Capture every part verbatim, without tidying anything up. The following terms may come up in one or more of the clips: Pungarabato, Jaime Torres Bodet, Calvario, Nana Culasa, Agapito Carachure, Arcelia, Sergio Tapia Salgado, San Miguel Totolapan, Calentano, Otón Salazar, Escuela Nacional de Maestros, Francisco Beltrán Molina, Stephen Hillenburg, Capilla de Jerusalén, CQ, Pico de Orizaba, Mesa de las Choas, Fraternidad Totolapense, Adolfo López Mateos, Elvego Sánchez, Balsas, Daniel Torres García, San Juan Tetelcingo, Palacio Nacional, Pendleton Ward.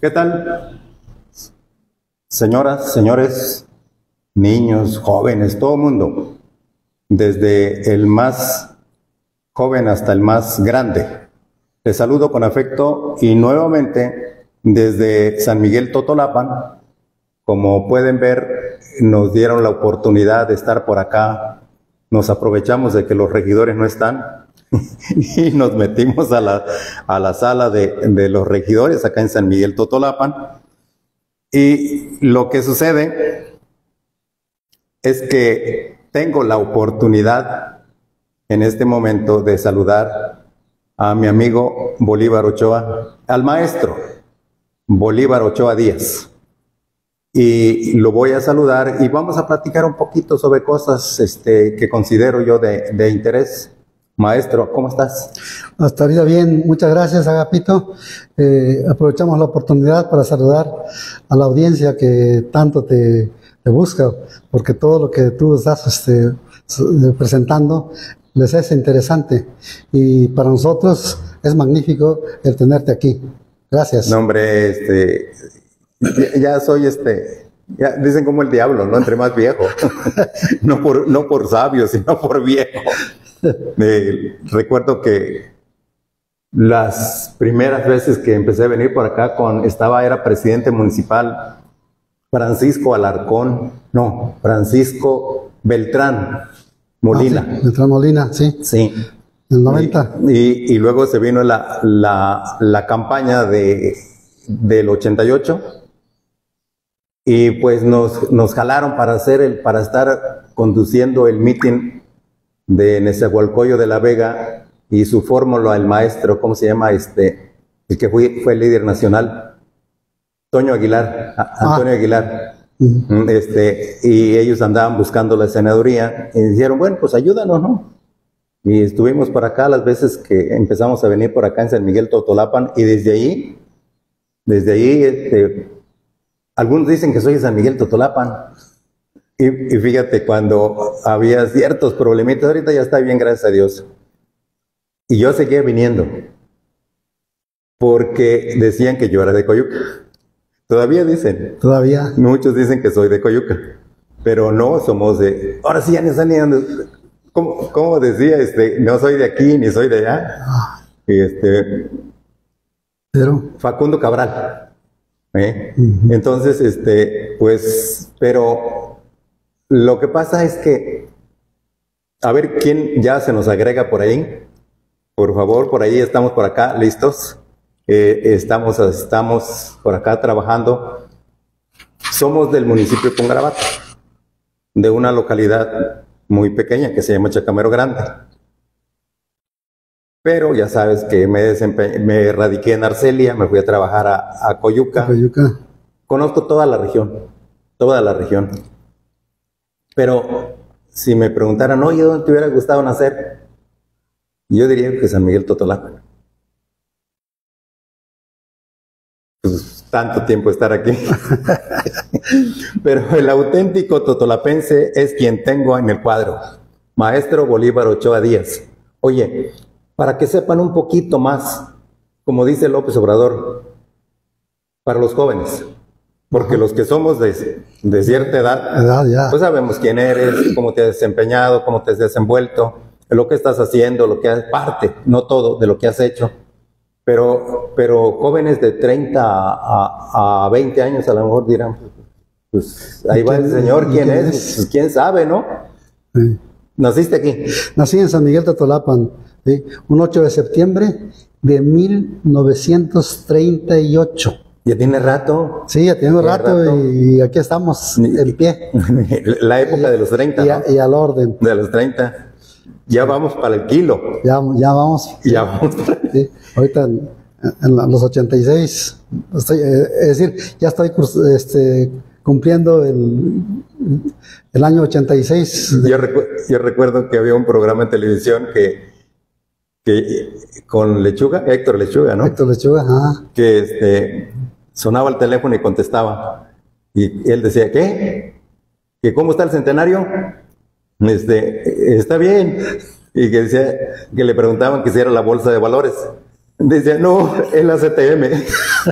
¿Qué tal? Señoras, señores, niños, jóvenes, todo mundo, desde el más joven hasta el más grande. Les saludo con afecto y nuevamente desde San Miguel Totolapan. Como pueden ver, nos dieron la oportunidad de estar por acá. Nos aprovechamos de que los regidores no están y nos metimos a la, a la sala de, de los regidores acá en San Miguel Totolapan. Y lo que sucede es que tengo la oportunidad en este momento de saludar a mi amigo Bolívar Ochoa, al maestro Bolívar Ochoa Díaz. Y lo voy a saludar y vamos a platicar un poquito sobre cosas este, que considero yo de, de interés. Maestro, ¿cómo estás? Hasta ahorita bien, muchas gracias, Agapito. Eh, aprovechamos la oportunidad para saludar a la audiencia que tanto te, te busca, porque todo lo que tú estás este, presentando les es interesante. Y para nosotros es magnífico el tenerte aquí. Gracias. No, hombre, este, ya soy este... Ya, dicen como el diablo, ¿no? Entre más viejo. No por, no por sabio, sino por viejo. Eh, recuerdo que las primeras veces que empecé a venir por acá con estaba era presidente municipal Francisco Alarcón, no, Francisco Beltrán Molina. Ah, sí, Beltrán Molina, sí. Sí. El noventa. Y, y, y luego se vino la, la, la campaña de, del ochenta y ocho y pues nos, nos jalaron para, hacer el, para estar conduciendo el mitin de Nésehualcóyotl de la Vega y su fórmula, el maestro, ¿cómo se llama? Este, el que fue, fue el líder nacional, Antonio Aguilar, a, Antonio ah. Aguilar, este, y ellos andaban buscando la senaduría, y dijeron, bueno, pues ayúdanos, ¿no? Y estuvimos por acá las veces que empezamos a venir por acá en San Miguel Totolapan, y desde ahí, desde ahí, este, algunos dicen que soy de San Miguel Totolapan. Y, y fíjate, cuando había ciertos problemitas, ahorita ya está bien, gracias a Dios. Y yo seguía viniendo, porque decían que yo era de Coyuca. Todavía dicen. Todavía. Muchos dicen que soy de Coyuca, pero no somos de... Ahora sí ya no están ni donde... ¿Cómo, cómo decía? Este, no soy de aquí, ni soy de allá. Y este... Pero... Facundo Cabral. ¿eh? Uh-huh. Entonces, este, pues, pero... Lo que pasa es que, a ver quién ya se nos agrega por ahí, por favor, por ahí estamos por acá, listos, eh, estamos, estamos por acá trabajando, somos del municipio de Pungarabato, de una localidad muy pequeña que se llama Chacamero Grande, pero ya sabes que me desempe- me radiqué en Arcelia, me fui a trabajar a, a Coyuca, Coyuca. Conozco toda la región, toda la región. Pero si me preguntaran, oye, ¿dónde te hubiera gustado nacer? Yo diría que San Miguel Totolapan. Pues tanto tiempo estar aquí. Pero el auténtico totolapense es quien tengo en el cuadro. Maestro Bolívar Ochoa Díaz. Oye, para que sepan un poquito más, como dice López Obrador, para los jóvenes. Porque los que somos de, de cierta edad, edad ya. Pues sabemos quién eres, cómo te has desempeñado, cómo te has desenvuelto, lo que estás haciendo, lo que has, parte, no todo, de lo que has hecho. Pero, pero jóvenes de treinta a, a veinte años a lo mejor dirán, pues ahí va el señor, ¿quién es? es? Pues quién sabe, ¿no? Sí. ¿Naciste aquí? Nací en San Miguel Totolapan, ¿sí? Un ocho de septiembre de mil novecientos treinta y ocho. Ya tiene rato. Sí, ya tiene, tiene rato, rato y aquí estamos en pie. La época de los treinta, y, a, ¿no? y al orden. De los treinta. Ya vamos para el kilo. Ya, ya vamos. Ya vamos. Sí. Ahorita en, en los ochenta y seis. Estoy, es decir, ya estoy este, cumpliendo el, el año ochenta y seis. Yo, recu yo recuerdo que había un programa en televisión que... que con Lechuga, Héctor Lechuga, ¿no? Héctor Lechuga, ajá. Que este, sonaba el teléfono y contestaba. Y él decía, ¿qué? ¿Que cómo está el centenario? Este, está bien. Y que decía, que le preguntaban que si era la bolsa de valores. Decía, no, en la C T M.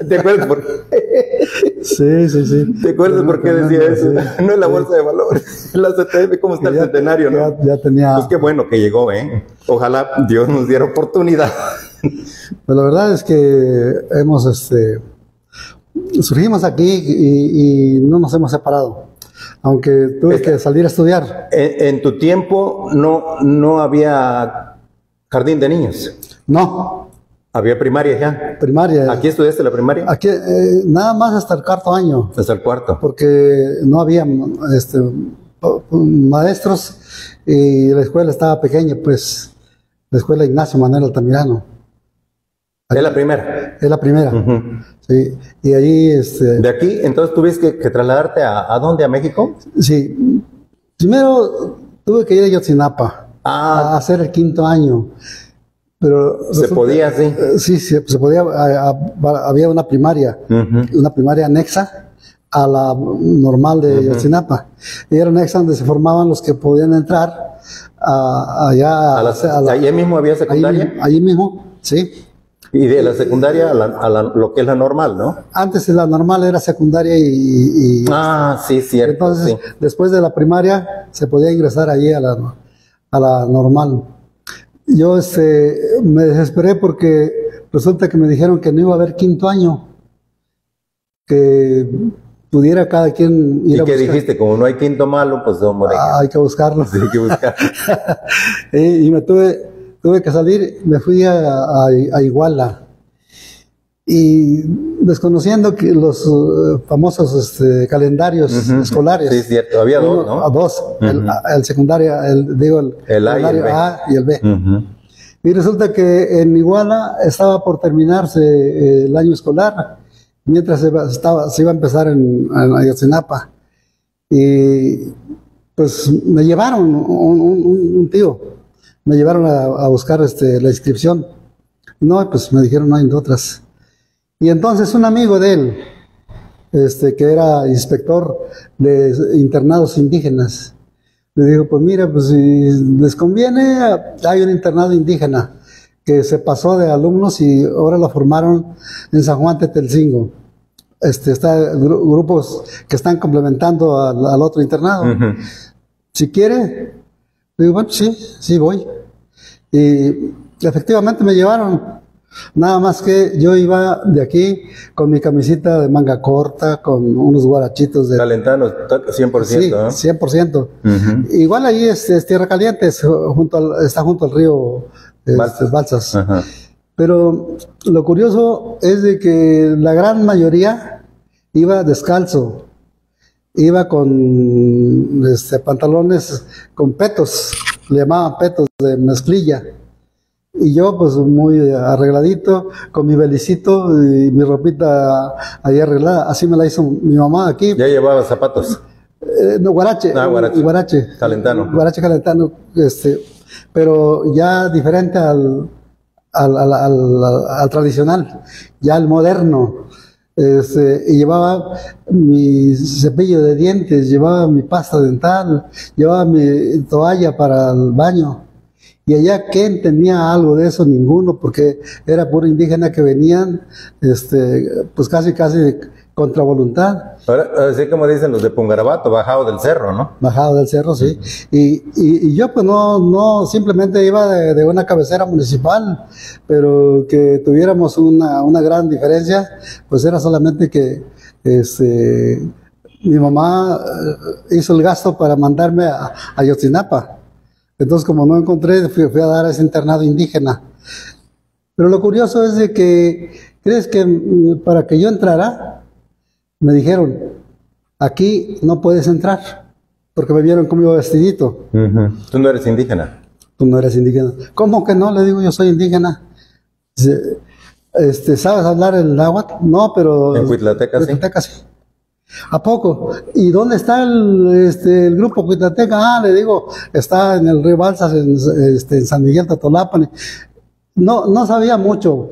¿Te acuerdas por qué? Sí, sí, sí. ¿Te acuerdas no, por qué decía no, eso? Sí, no en la sí. bolsa de valores. En la C T M, ¿cómo está ya, el centenario? Ya, ¿no? ya tenía... Pues qué bueno que llegó, ¿eh? Ojalá Dios nos diera oportunidad. Pues la verdad es que hemos, este... surgimos aquí y, y no nos hemos separado. Aunque tuve Esta, que salir a estudiar. En, en tu tiempo no, no había jardín de niños. No. ¿Había primaria ya? Primaria. ¿Aquí estudiaste la primaria? Aquí, eh, nada más hasta el cuarto año. Hasta el cuarto. Porque no había este, maestros y la escuela estaba pequeña, pues. La escuela Ignacio Manuel Altamirano. Aquí, ¿es la primera? Es la primera. Uh-huh. Sí. Y allí... Este, ¿de aquí? Entonces tuviste que, que trasladarte a, ¿a dónde? ¿A México? Sí. Primero tuve que ir a Yotzinapa. Ah. A hacer el quinto año. Pero se resulta, podía, sí. Sí, sí, se podía. A, a, había una primaria, uh-huh. una primaria anexa a la normal de uh-huh. Yotzinapa. Y era anexa donde se formaban los que podían entrar a, allá. A la, a la, ¿Allí mismo había secundaria? Allí, allí mismo, sí. Y de la secundaria a, la, a la, lo que es la normal, ¿no? Antes la normal era secundaria y. y ah, sí, cierto. Entonces, sí. después de la primaria, se podía ingresar allí a la, a la normal. Yo este, me desesperé porque resulta que me dijeron que no iba a haber quinto año, que pudiera cada quien ir a buscar. ¿Y qué dijiste? Como no hay quinto malo, pues vamos ah, hay que buscarlo. Sí, hay que buscarlo. y, y me tuve, tuve que salir, me fui a, a, a Iguala. Y desconociendo que los uh, famosos este, calendarios uh-huh. escolares. Sí, cierto, había uno, dos, ¿no? A dos, uh-huh. el, a, el secundario, el, digo, el, el A, y el B. A y el B. Uh-huh. Y resulta que en Iguala estaba por terminarse eh, el año escolar, mientras se, estaba, se iba a empezar en, en Ayotzinapa. Y pues me llevaron, un, un, un tío, me llevaron a, a buscar este, la inscripción. No, pues me dijeron, no hay otras. Y entonces un amigo de él, este, que era inspector de internados indígenas, le dijo, pues mira, pues si les conviene, hay un internado indígena que se pasó de alumnos y ahora lo formaron en San Juan Tetelcingo. Este, está gru grupos que están complementando al, al otro internado. Uh-huh. Si quiere, le digo, bueno, sí, sí voy. Y efectivamente me llevaron. Nada más que yo iba de aquí con mi camisita de manga corta, con unos guarachitos de... Calentano, cien por ciento. Sí, ¿eh? cien por ciento. Uh-huh. Igual ahí es, es Tierra Caliente, es junto al, está junto al río es, Balsas. Balsas. Uh-huh. Pero lo curioso es de que la gran mayoría iba descalzo, iba con este, pantalones con petos, le llamaban petos de mezclilla. Y yo, pues, muy arregladito, con mi belicito y mi ropita ahí arreglada. Así me la hizo mi mamá aquí. ¿Ya llevaba zapatos? Eh, no, guarache. Ah, guarache. Guarache. Calentano. Guarache calentano, este, pero ya diferente al, al, al, al, al, al tradicional, ya al moderno. Este, y llevaba mi cepillo de dientes, llevaba mi pasta dental, llevaba mi toalla para el baño. Y allá, ¿quién tenía algo de eso? Ninguno, porque era puro indígena que venían, este, pues casi, casi contra voluntad. Ahora, así como dicen los de Pungarabato, bajado del cerro, ¿no? Bajado del cerro, sí. Uh-huh. y, y, y yo, pues, no, no, simplemente iba de, de una cabecera municipal, pero que tuviéramos una, una gran diferencia, pues era solamente que, este, mi mamá hizo el gasto para mandarme a, a Yotzinapa. Entonces, como no encontré, fui, fui a dar a ese internado indígena. Pero lo curioso es de que, ¿crees que para que yo entrara? Me dijeron, aquí no puedes entrar, porque me vieron con mi vestidito. Uh-huh. Tú no eres indígena. Tú no eres indígena. ¿Cómo que no? Le digo, yo soy indígena. Este, ¿sabes hablar el náhuatl? No, pero... ¿En Cuitlateca, Cuitlateca sí? sí. ¿A poco? ¿Y dónde está el, este, el grupo Cuitlateca? Ah, le digo, está en el río Balsas, en, este, en San Miguel Totolapan. No, no sabía mucho.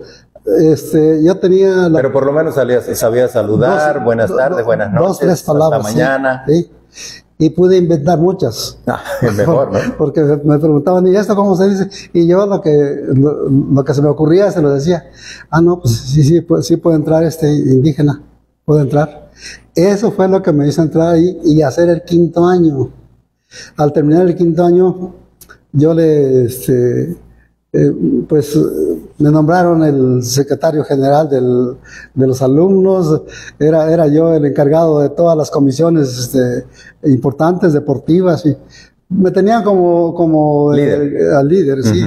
Este, yo tenía... La... Pero por lo menos sabía, sabía saludar, dos, buenas do, tardes, buenas noches, dos, tres palabras, hasta mañana. Sí, sí. y pude inventar muchas. Ah, es mejor, ¿no? Porque me preguntaban, ¿y esto cómo se dice? Y yo lo que, lo, lo que se me ocurría se lo decía. Ah, no, pues sí, sí, pues, sí puede entrar este indígena, puede entrar. Eso fue lo que me hizo entrar ahí y hacer el quinto año. Al terminar el quinto año, yo le, este, eh, pues, me nombraron el secretario general del, de los alumnos. Era, era yo el encargado de todas las comisiones este, importantes, deportivas. Y me tenían como, como líder, el, el líder uh-huh. sí.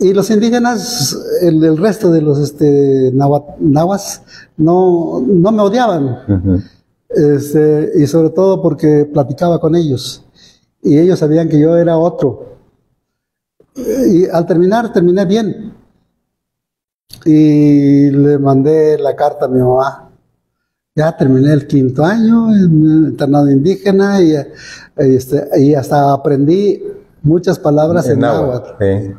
Y los indígenas, el, el resto de los este, nahuas, no, no me odiaban. Uh-huh. Este, y sobre todo porque platicaba con ellos y ellos sabían que yo era otro, y al terminar, terminé bien y le mandé la carta a mi mamá. Ya terminé el quinto año en el internado indígena y, este, y hasta aprendí muchas palabras en, en náhuatl, eh.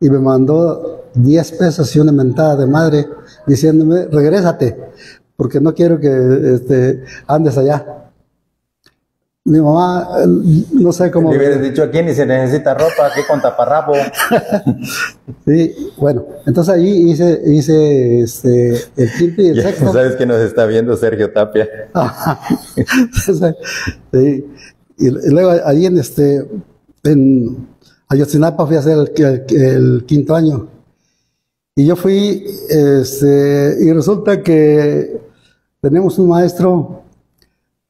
y me mandó diez pesos y una mentada de madre diciéndome, regrésate porque no quiero que este, andes allá. Mi mamá, no sé cómo... Le hubieras dicho aquí, ni se necesita ropa, aquí con taparrabo. Sí, bueno, entonces ahí hice, hice este, el quinto y el sexto. Ya sabes que nos está viendo Sergio Tapia. Sí. Y luego ahí en, este, en Ayotzinapa fui a hacer el, el, el quinto año. Y yo fui, este, y resulta que... Tenemos un maestro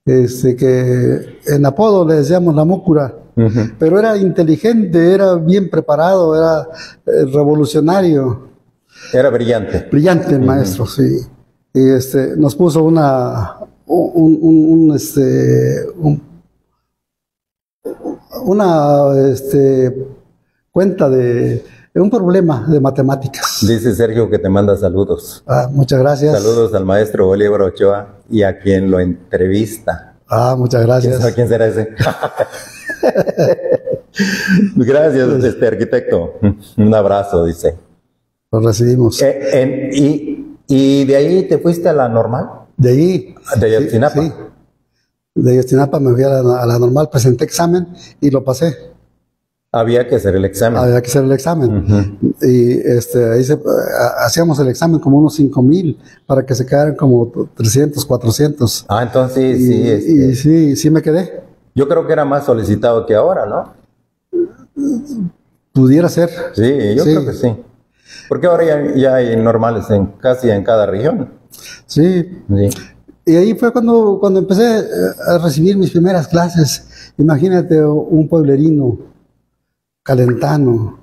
este, que en apodo le decíamos la Múcura, uh-huh. pero era inteligente, era bien preparado, era eh, revolucionario. Era brillante. Brillante el maestro, uh-huh. sí. Y este, nos puso una, un, un, un, este, un, una este, cuenta de... un problema de matemáticas. Dice Sergio que te manda saludos. Ah, muchas gracias. Saludos al maestro Bolívar Ochoa y a quien lo entrevista. Ah, muchas gracias. ¿Quién sabe quién será ese? Gracias, este arquitecto. Un abrazo, dice. Lo recibimos. Eh, en, y, ¿Y de ahí te fuiste a la normal? De ahí. De Yotzinapa. Sí, sí. De Yotzinapa me fui a la, a la normal, presenté examen y lo pasé. Había que hacer el examen. Había que hacer el examen. Uh-huh. Y este, ahí se, hacíamos el examen como unos cinco mil para que se quedaran como trescientos, cuatrocientos. Ah, entonces y, sí. Este... Y sí, sí me quedé. Yo creo que era más solicitado que ahora, ¿no? Pudiera ser. Sí, yo sí. creo que sí. Porque ahora ya, ya hay normales en casi en cada región. Sí. Sí. Y ahí fue cuando, cuando empecé a recibir mis primeras clases. Imagínate un pueblerino. Calentano,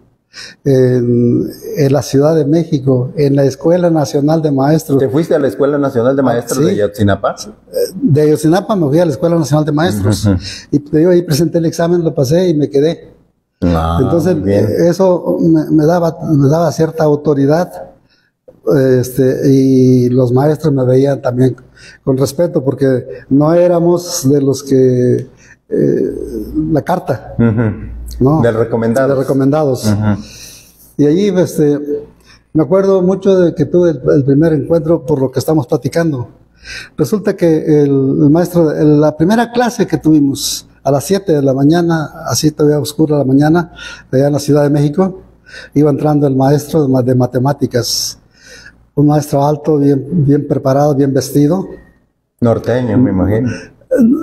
en, en la Ciudad de México, en la Escuela Nacional de Maestros. ¿Te fuiste a la Escuela Nacional de Maestros ah, sí. de Yotzinapa? De Yotzinapa me fui a la Escuela Nacional de Maestros. Uh-huh. Y te digo, ahí presenté el examen, lo pasé y me quedé. Ah, entonces, eso me, me, daba, me daba cierta autoridad. Este, y los maestros me veían también con respeto, porque no éramos de los que... Eh, la carta. Uh-huh. No, de recomendados. De recomendados. Uh-huh. Y allí este, me acuerdo mucho de que tuve el, el primer encuentro por lo que estamos platicando. Resulta que el, el maestro, el, la primera clase que tuvimos a las siete de la mañana, así todavía oscura la mañana, allá en la Ciudad de México, iba entrando el maestro de, de matemáticas. Un maestro alto, bien, bien preparado, bien vestido. Norteño, me imagino.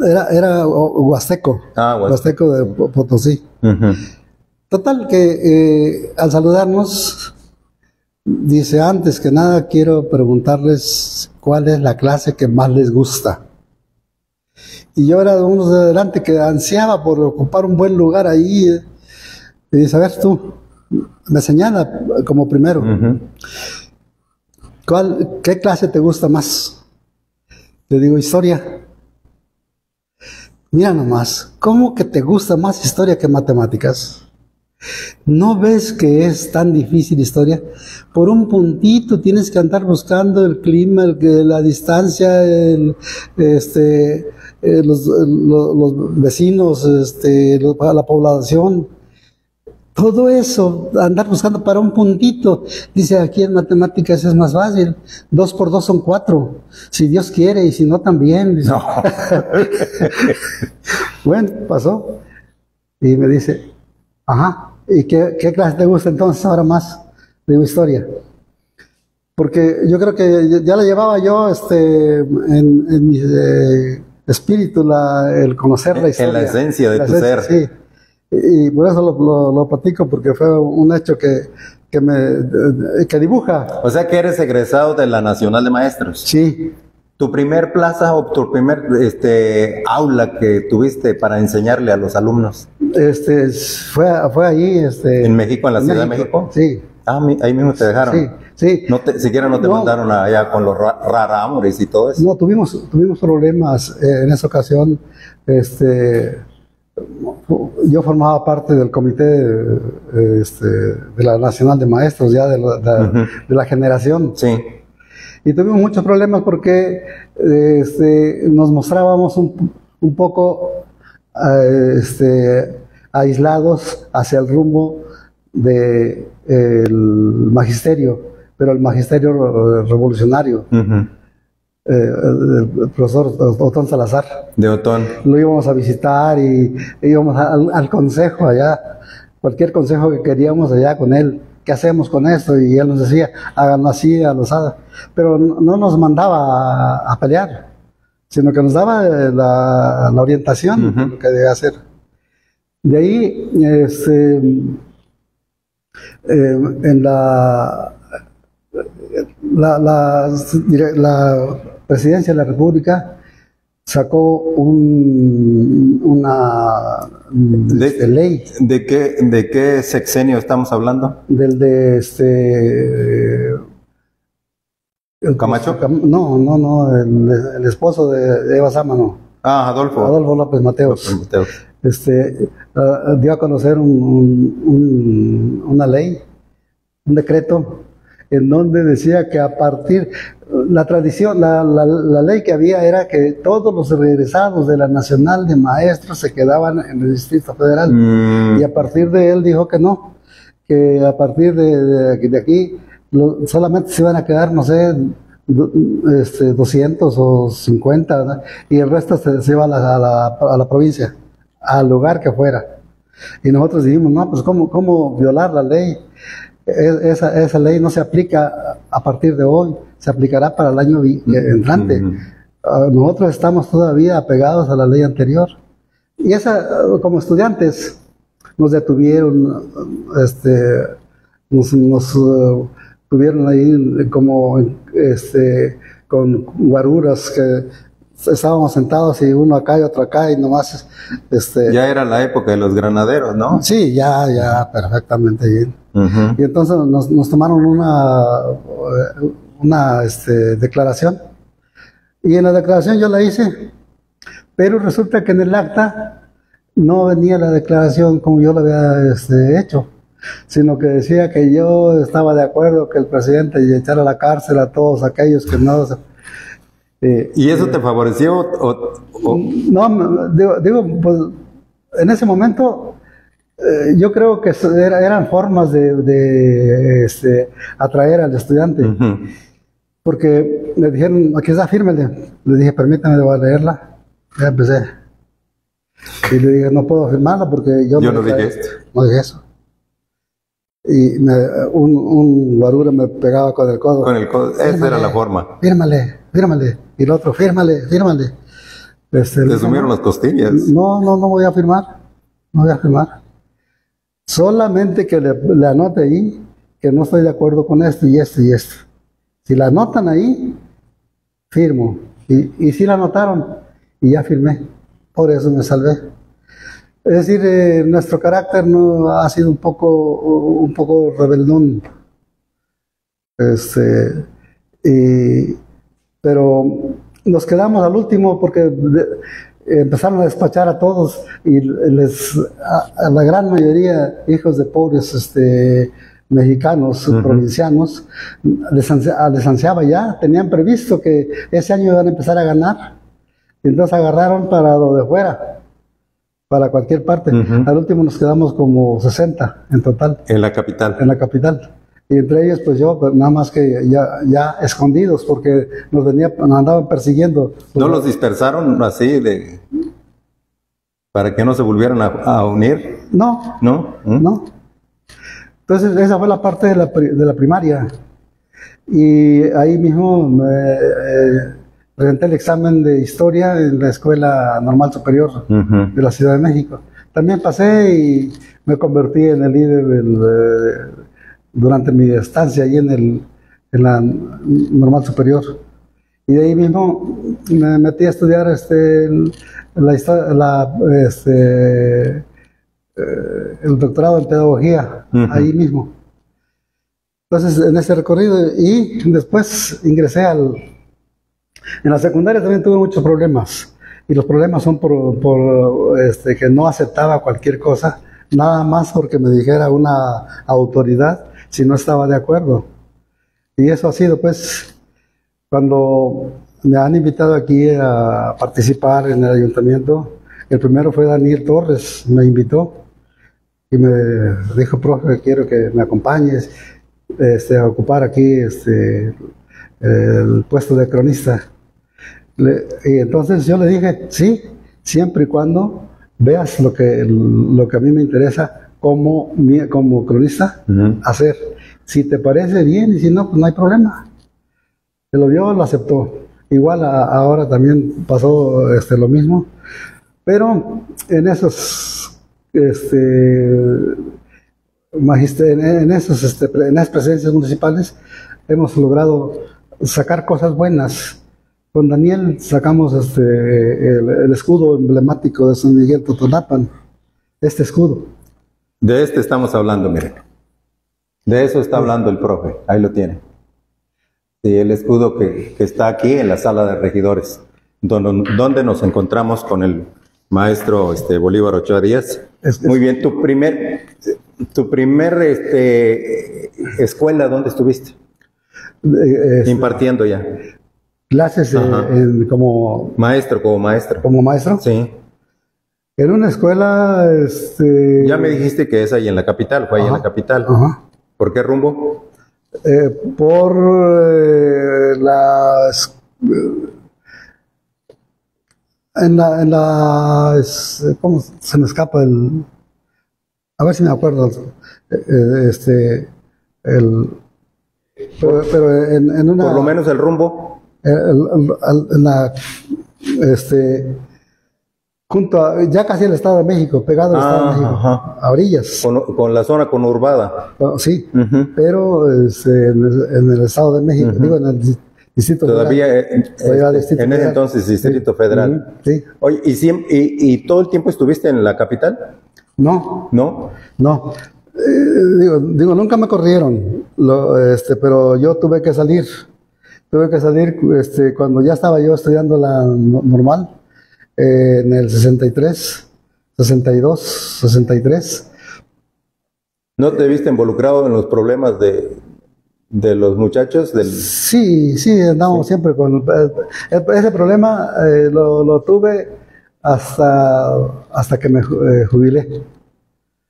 Era, era huasteco, ah, bueno. huasteco de Potosí. Uh-huh. Total, que eh, al saludarnos, dice, antes que nada quiero preguntarles cuál es la clase que más les gusta. Y yo era de unos de adelante que ansiaba por ocupar un buen lugar ahí. Eh, y dice, a ver tú, me señala como primero. Uh-huh. ¿Cuál, ¿Qué clase te gusta más? Le digo, historia. Mira nomás, ¿cómo que te gusta más historia que matemáticas? ¿No ves que es tan difícil historia? Por un puntito tienes que andar buscando el clima, el, la distancia, el, este, los, los, los vecinos, este, la población. Todo eso, andar buscando para un puntito, dice aquí en matemáticas es más fácil, dos por dos son cuatro, si Dios quiere y si no también. No. Bueno, pasó y me dice, ajá, ¿y qué, qué clase te gusta entonces ahora más? Digo, historia. Porque yo creo que ya la llevaba yo este, en, en mi eh, espíritu, la, el conocer la historia. En la esencia de la tu esencia, ser. Sí. Y por eso lo, lo, lo platico, porque fue un hecho que, que me que dibuja. O sea que eres egresado de la Nacional de Maestros. Sí. ¿Tu primer plaza o tu primer este, aula que tuviste para enseñarle a los alumnos? Este, fue, fue ahí. Este, ¿En México, en la en Ciudad México, de México? Sí. Ah, ahí mismo te dejaron. Sí, sí. No te, siquiera no te no, mandaron allá con los ra rarámures y todo eso. No, tuvimos, tuvimos problemas eh, en esa ocasión. Este... Yo formaba parte del comité este, de la Nacional de Maestros, ya de la, de, uh-huh. de la generación. Sí. Y tuvimos muchos problemas porque este, nos mostrábamos un, un poco uh, este, aislados hacia el rumbo del de, eh, magisterio, pero el magisterio revolucionario. Uh-huh. Eh, el profesor Otón Salazar. De Otón. Lo íbamos a visitar y íbamos al, al consejo allá. Cualquier consejo que queríamos allá con él. ¿Qué hacemos con esto? Y él nos decía, háganlo así, a los hadas. Pero no, no nos mandaba a, a pelear, sino que nos daba la, la orientación, uh-huh, de lo que debía hacer. De ahí, este, eh, en la, la, la, la Presidencia de la República sacó un, una de, este, ley. ¿De qué, de qué sexenio estamos hablando? Del de este... El, ¿Camacho? No, no, no, el, el esposo de Eva Sámano. Ah, Adolfo. Adolfo López Mateos. López Mateos. Este, uh, dio a conocer un, un, un, una ley, un decreto, en donde decía que a partir, la tradición, la, la, la ley que había era que todos los regresados de la Nacional de Maestros se quedaban en el Distrito Federal. Mm. Y a partir de él dijo que no, que a partir de, de, de aquí lo, solamente se iban a quedar, no sé, do, este, doscientos o cincuenta, ¿no? Y el resto se, se iba a la, a, la, a la provincia, al lugar que fuera. Y nosotros dijimos, no, pues cómo, cómo violar la ley. Esa, esa ley no se aplica a partir de hoy, se aplicará para el año entrante. Uh-huh. Nosotros estamos todavía apegados a la ley anterior. Y esa, como estudiantes, nos detuvieron, este, nos, nos uh, tuvieron ahí como este, con guaruras que estábamos sentados y uno acá y otro acá y nomás... Este, ya era la época de los granaderos, ¿no? Sí, ya, ya, perfectamente bien. Uh-huh. Y entonces nos, nos tomaron una, una este, declaración, y en la declaración yo la hice, pero resulta que en el acta no venía la declaración como yo la había este, hecho, sino que decía que yo estaba de acuerdo que el presidente echara a la cárcel a todos aquellos que no... Eh, ¿Y eso eh, te favoreció? O, o? No, digo, digo, pues en ese momento... Eh, yo creo que era, eran formas de, de este, atraer al estudiante, uh-huh, porque le dijeron, aquí está, fírmele. Le dije, permítame, voy a leerla. Ya empecé. Y le dije, no puedo firmarla porque yo, yo no, dije esto. no dije eso. Y me, un, un guarura me pegaba con el codo. Con el codo. Fírmale, esa era la forma. Fírmale, fírmale. Y el otro, fírmale, fírmale. Este, Te dije, sumieron no, las costillas. No, no, no voy a firmar. No voy a firmar. Solamente que le, le anote ahí que no estoy de acuerdo con esto y esto y esto. Si la anotan ahí, firmo. Y, y si la anotaron, y ya firmé. Por eso me salvé. Es decir, eh, nuestro carácter no ha sido un poco, un poco rebeldón. Este, y, pero nos quedamos al último porque... De, empezaron a despachar a todos y les, a, a la gran mayoría, hijos de pobres este, mexicanos, uh-huh, provincianos, les, ansia, les ansiaba ya, tenían previsto que ese año iban a empezar a ganar, entonces agarraron para lo de fuera, para cualquier parte. Uh-huh. Al último nos quedamos como sesenta en total. En la capital. En la capital. Y entre ellos, pues yo, nada más que ya, ya escondidos, porque nos, venía, nos andaban persiguiendo. ¿No los dispersaron así de, para que no se volvieran a, a unir? No. ¿No? ¿Mm? No. Entonces, esa fue la parte de la, de la primaria. Y ahí mismo me, eh, presenté el examen de historia en la Escuela Normal Superior uh-huh. de la Ciudad de México. También pasé y me convertí en el líder del... Eh, durante mi estancia allí en, el, en la Normal Superior. Y de ahí mismo me metí a estudiar este, la, la, este, eh, el doctorado en pedagogía, uh-huh. ahí mismo. Entonces, en ese recorrido, y después ingresé al... En la secundaria también tuve muchos problemas, y los problemas son por, por este, que no aceptaba cualquier cosa, nada más porque me dijera una autoridad, si no estaba de acuerdo. Y eso ha sido, pues, cuando me han invitado aquí a participar en el ayuntamiento. El primero fue Daniel Torres, me invitó y me dijo: profe, quiero que me acompañes este, a ocupar aquí este, el puesto de cronista. Le, y entonces yo le dije, sí, siempre y cuando veas lo que, lo que a mí me interesa como, como cronista, uh-huh. hacer. Si te parece bien, y si no, pues no hay problema. Se lo vio, lo aceptó. Igual a, ahora también pasó este, lo mismo. Pero en esos este, magister, en, en esos este, en las presidencias municipales hemos logrado sacar cosas buenas. Con Daniel sacamos este, el, el escudo emblemático de San Miguel Totolapan, este escudo. De este estamos hablando, miren. De eso está hablando el profe. Ahí lo tiene. Y el escudo que, que está aquí en la sala de regidores, donde, donde nos encontramos con el maestro este, Bolívar Ochoa Díaz. Este, Muy bien. Tu primer, tu primer este, escuela, ¿dónde estuviste? Este, Impartiendo ya. Clases en, como... Maestro, como maestro. ¿Como maestro? Sí. En una escuela, este... Ya me dijiste que es ahí en la capital, fue ahí ajá, en la capital. Ajá. ¿Por qué rumbo? Eh, por eh, las... En la... En la es, ¿cómo se me escapa el...? A ver si me acuerdo. Eh, este... El... Pero, pero en, en una... Por lo menos el rumbo. El, el, el, la... Este... Junto a, ya casi el Estado de México, pegado al ah, Estado de México, ajá. a orillas. Con, con la zona conurbada. Oh, sí, uh-huh. pero es, en, el, en el Estado de México, uh-huh. digo, en el Distrito Todavía Federal. En, Todavía en, Distrito en Federal. Ese entonces Distrito sí. Federal. Uh-huh. Sí. Oye, ¿y, si, y, ¿y todo el tiempo estuviste en la capital? No. ¿No? No. Eh, digo, digo, nunca me corrieron, lo, este, pero yo tuve que salir. Tuve que salir este, cuando ya estaba yo estudiando la normal. Eh, en el sesenta y tres, sesenta y dos, sesenta y tres. ¿No te viste involucrado en los problemas de, de los muchachos? Del... Sí, sí, andamos sí. siempre con... Ese problema eh, lo, lo tuve hasta, hasta que me eh, jubilé.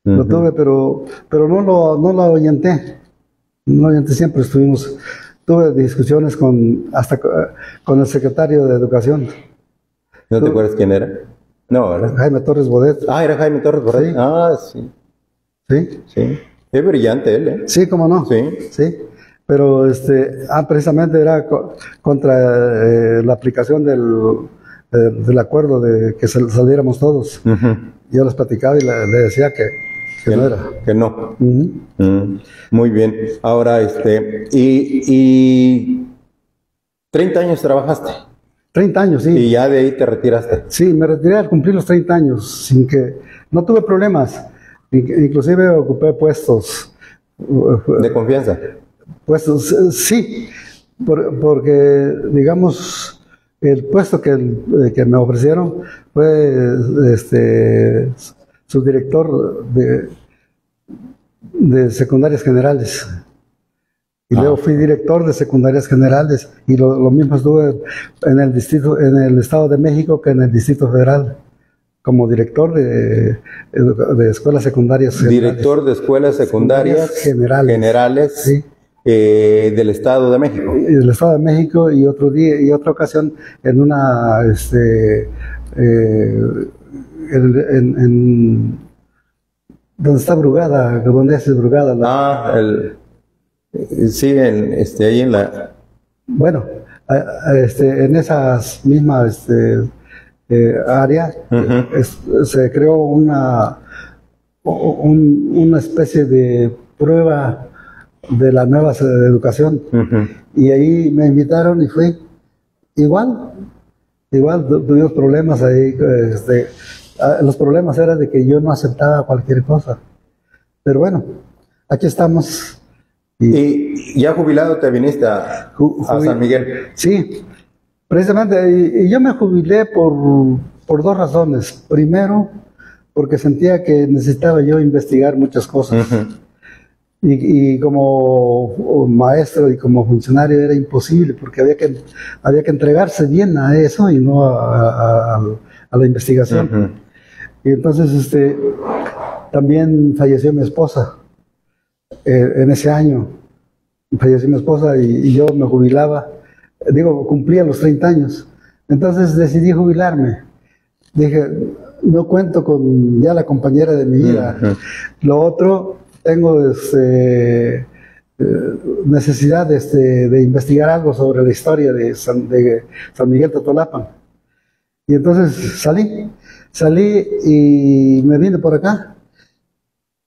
Uh-huh. Lo tuve, pero, pero no lo, no lo orienté. No lo orienté, siempre estuvimos... Tuve discusiones con, hasta, con el secretario de Educación. ¿No te acuerdas quién era? No, era Jaime Torres Bodet. Ah, era Jaime Torres Bodet. Sí. Ah, sí. Sí. Sí. Es brillante él, ¿eh? Sí, cómo no. Sí. Sí. Pero, este, ah, precisamente era co contra eh, la aplicación del, eh, del acuerdo de que sal saliéramos todos. Uh-huh. Yo les platicaba y le, le decía que, que, que no era. Que no. Uh-huh. Mm. Muy bien. Ahora, este, y, y treinta años trabajaste. treinta años, sí. ¿Y ya de ahí te retiraste? Sí, me retiré al cumplir los treinta años, sin que... No tuve problemas. Inclusive ocupé puestos. ¿De confianza? Puestos, sí. Por, porque, digamos, el puesto que, que me ofrecieron fue este, subdirector de, de secundarias generales. Y ah. luego fui director de secundarias generales y lo, lo mismo estuve en el distrito, en el Estado de México que en el Distrito Federal. como director de, de escuelas secundarias generales. Director de escuelas secundarias, secundarias generales, generales sí. eh, del Estado de México. Del Estado de México, y otro día y otra ocasión en una este eh, en, en, en donde está Brugada, donde es Brugada. La, ah, el, sí, en, este, ahí en la. Bueno, este, en esas mismas. Este, Eh, área, uh-huh. es, se creó una un, una especie de prueba de la nueva educación, uh-huh. y ahí me invitaron y fui. Igual, igual tuvimos problemas ahí, este, los problemas eran de que yo no aceptaba cualquier cosa, pero bueno, aquí estamos. ¿Y, ¿Y ya jubilado te viniste a, ju a San Miguel? Sí. Precisamente, y yo me jubilé por, por dos razones. Primero, porque sentía que necesitaba yo investigar muchas cosas. Uh-huh. y, y como maestro y como funcionario era imposible, porque había que, había que entregarse bien a eso y no a, a, a la investigación. Uh-huh. Y entonces este, también falleció mi esposa eh, en ese año. Falleció mi esposa y, y yo me jubilaba. Digo, cumplía los treinta años, entonces decidí jubilarme. Dije, no cuento con ya la compañera de mi vida. Uh-huh. Lo otro, tengo este, eh, necesidad de, este, de investigar algo sobre la historia de San, de San Miguel Totolapan. Y entonces salí, salí y me vine por acá.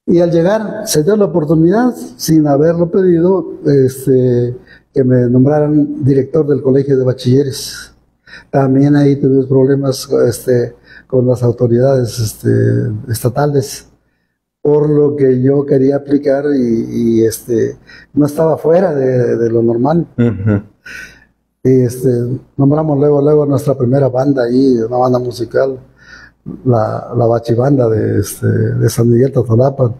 Y al llegar se dio la oportunidad, sin haberlo pedido, este... que me nombraran director del Colegio de Bachilleres. También ahí tuve problemas este, con las autoridades este, estatales, por lo que yo quería aplicar y, y este, no estaba fuera de, de lo normal. Uh-huh. Y este, nombramos luego, luego nuestra primera banda ahí, una banda musical, la, la Bachibanda de, este, de San Miguel Totolapan.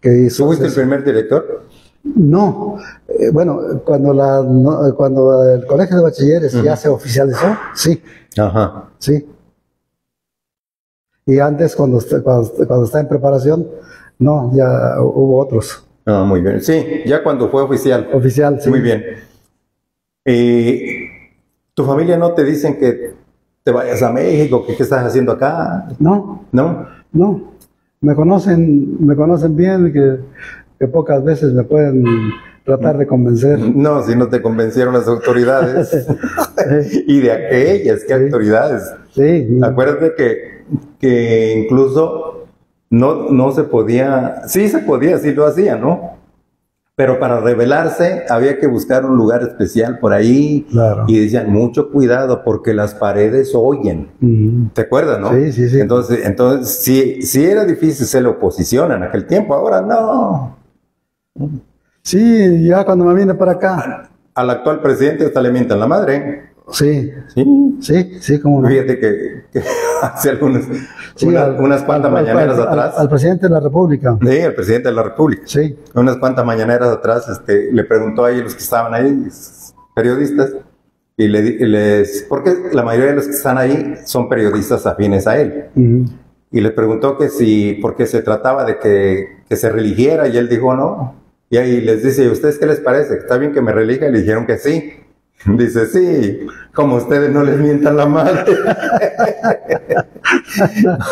¿Tú fuiste el primer director? No, eh, bueno, cuando, la, no, cuando el Colegio de Bachilleres uh-huh. ya se oficializó, sí. Ajá. Sí. Y antes, cuando, usted, cuando, cuando está en preparación, no, ya hubo otros. Ah, muy bien. Sí, ya cuando fue oficial. Oficial, sí. Muy bien. ¿Y tu familia no te dicen que te vayas a México, que qué estás haciendo acá? No. ¿No? No. Me conocen, me conocen bien, que... que pocas veces me pueden tratar de convencer. No, si no te convencieron las autoridades. Y de aquellas, ¿qué sí. autoridades? Sí, sí. Acuérdate que, que incluso no, no se podía, sí se podía, sí lo hacía, ¿no? Pero para rebelarse había que buscar un lugar especial por ahí. Claro. Y decían, mucho cuidado porque las paredes oyen. Uh-huh. ¿Te acuerdas, no? Sí, sí, sí. Entonces, entonces sí, sí era difícil ser la oposición en aquel tiempo, ahora no. Sí, ya cuando me vine para acá. Al actual presidente hasta le mientan la madre. Sí, sí, sí, sí como no. Fíjate que, que hace algunas sí, una, al, unas cuantas al, mañaneras al, atrás. Al, al presidente de la República. Sí, al presidente de la República. Sí. Unas cuantas mañaneras atrás este, le preguntó a ellos que estaban ahí, periodistas, y le, les... Porque la mayoría de los que están ahí son periodistas afines a él. Uh-huh. Y le preguntó que si, porque se trataba de que, que se religiera, y él dijo no. Y ahí les dice, ¿y ustedes qué les parece? ¿Está bien que me relija? Y le dijeron que sí. Dice, sí, como ustedes no les mientan la madre.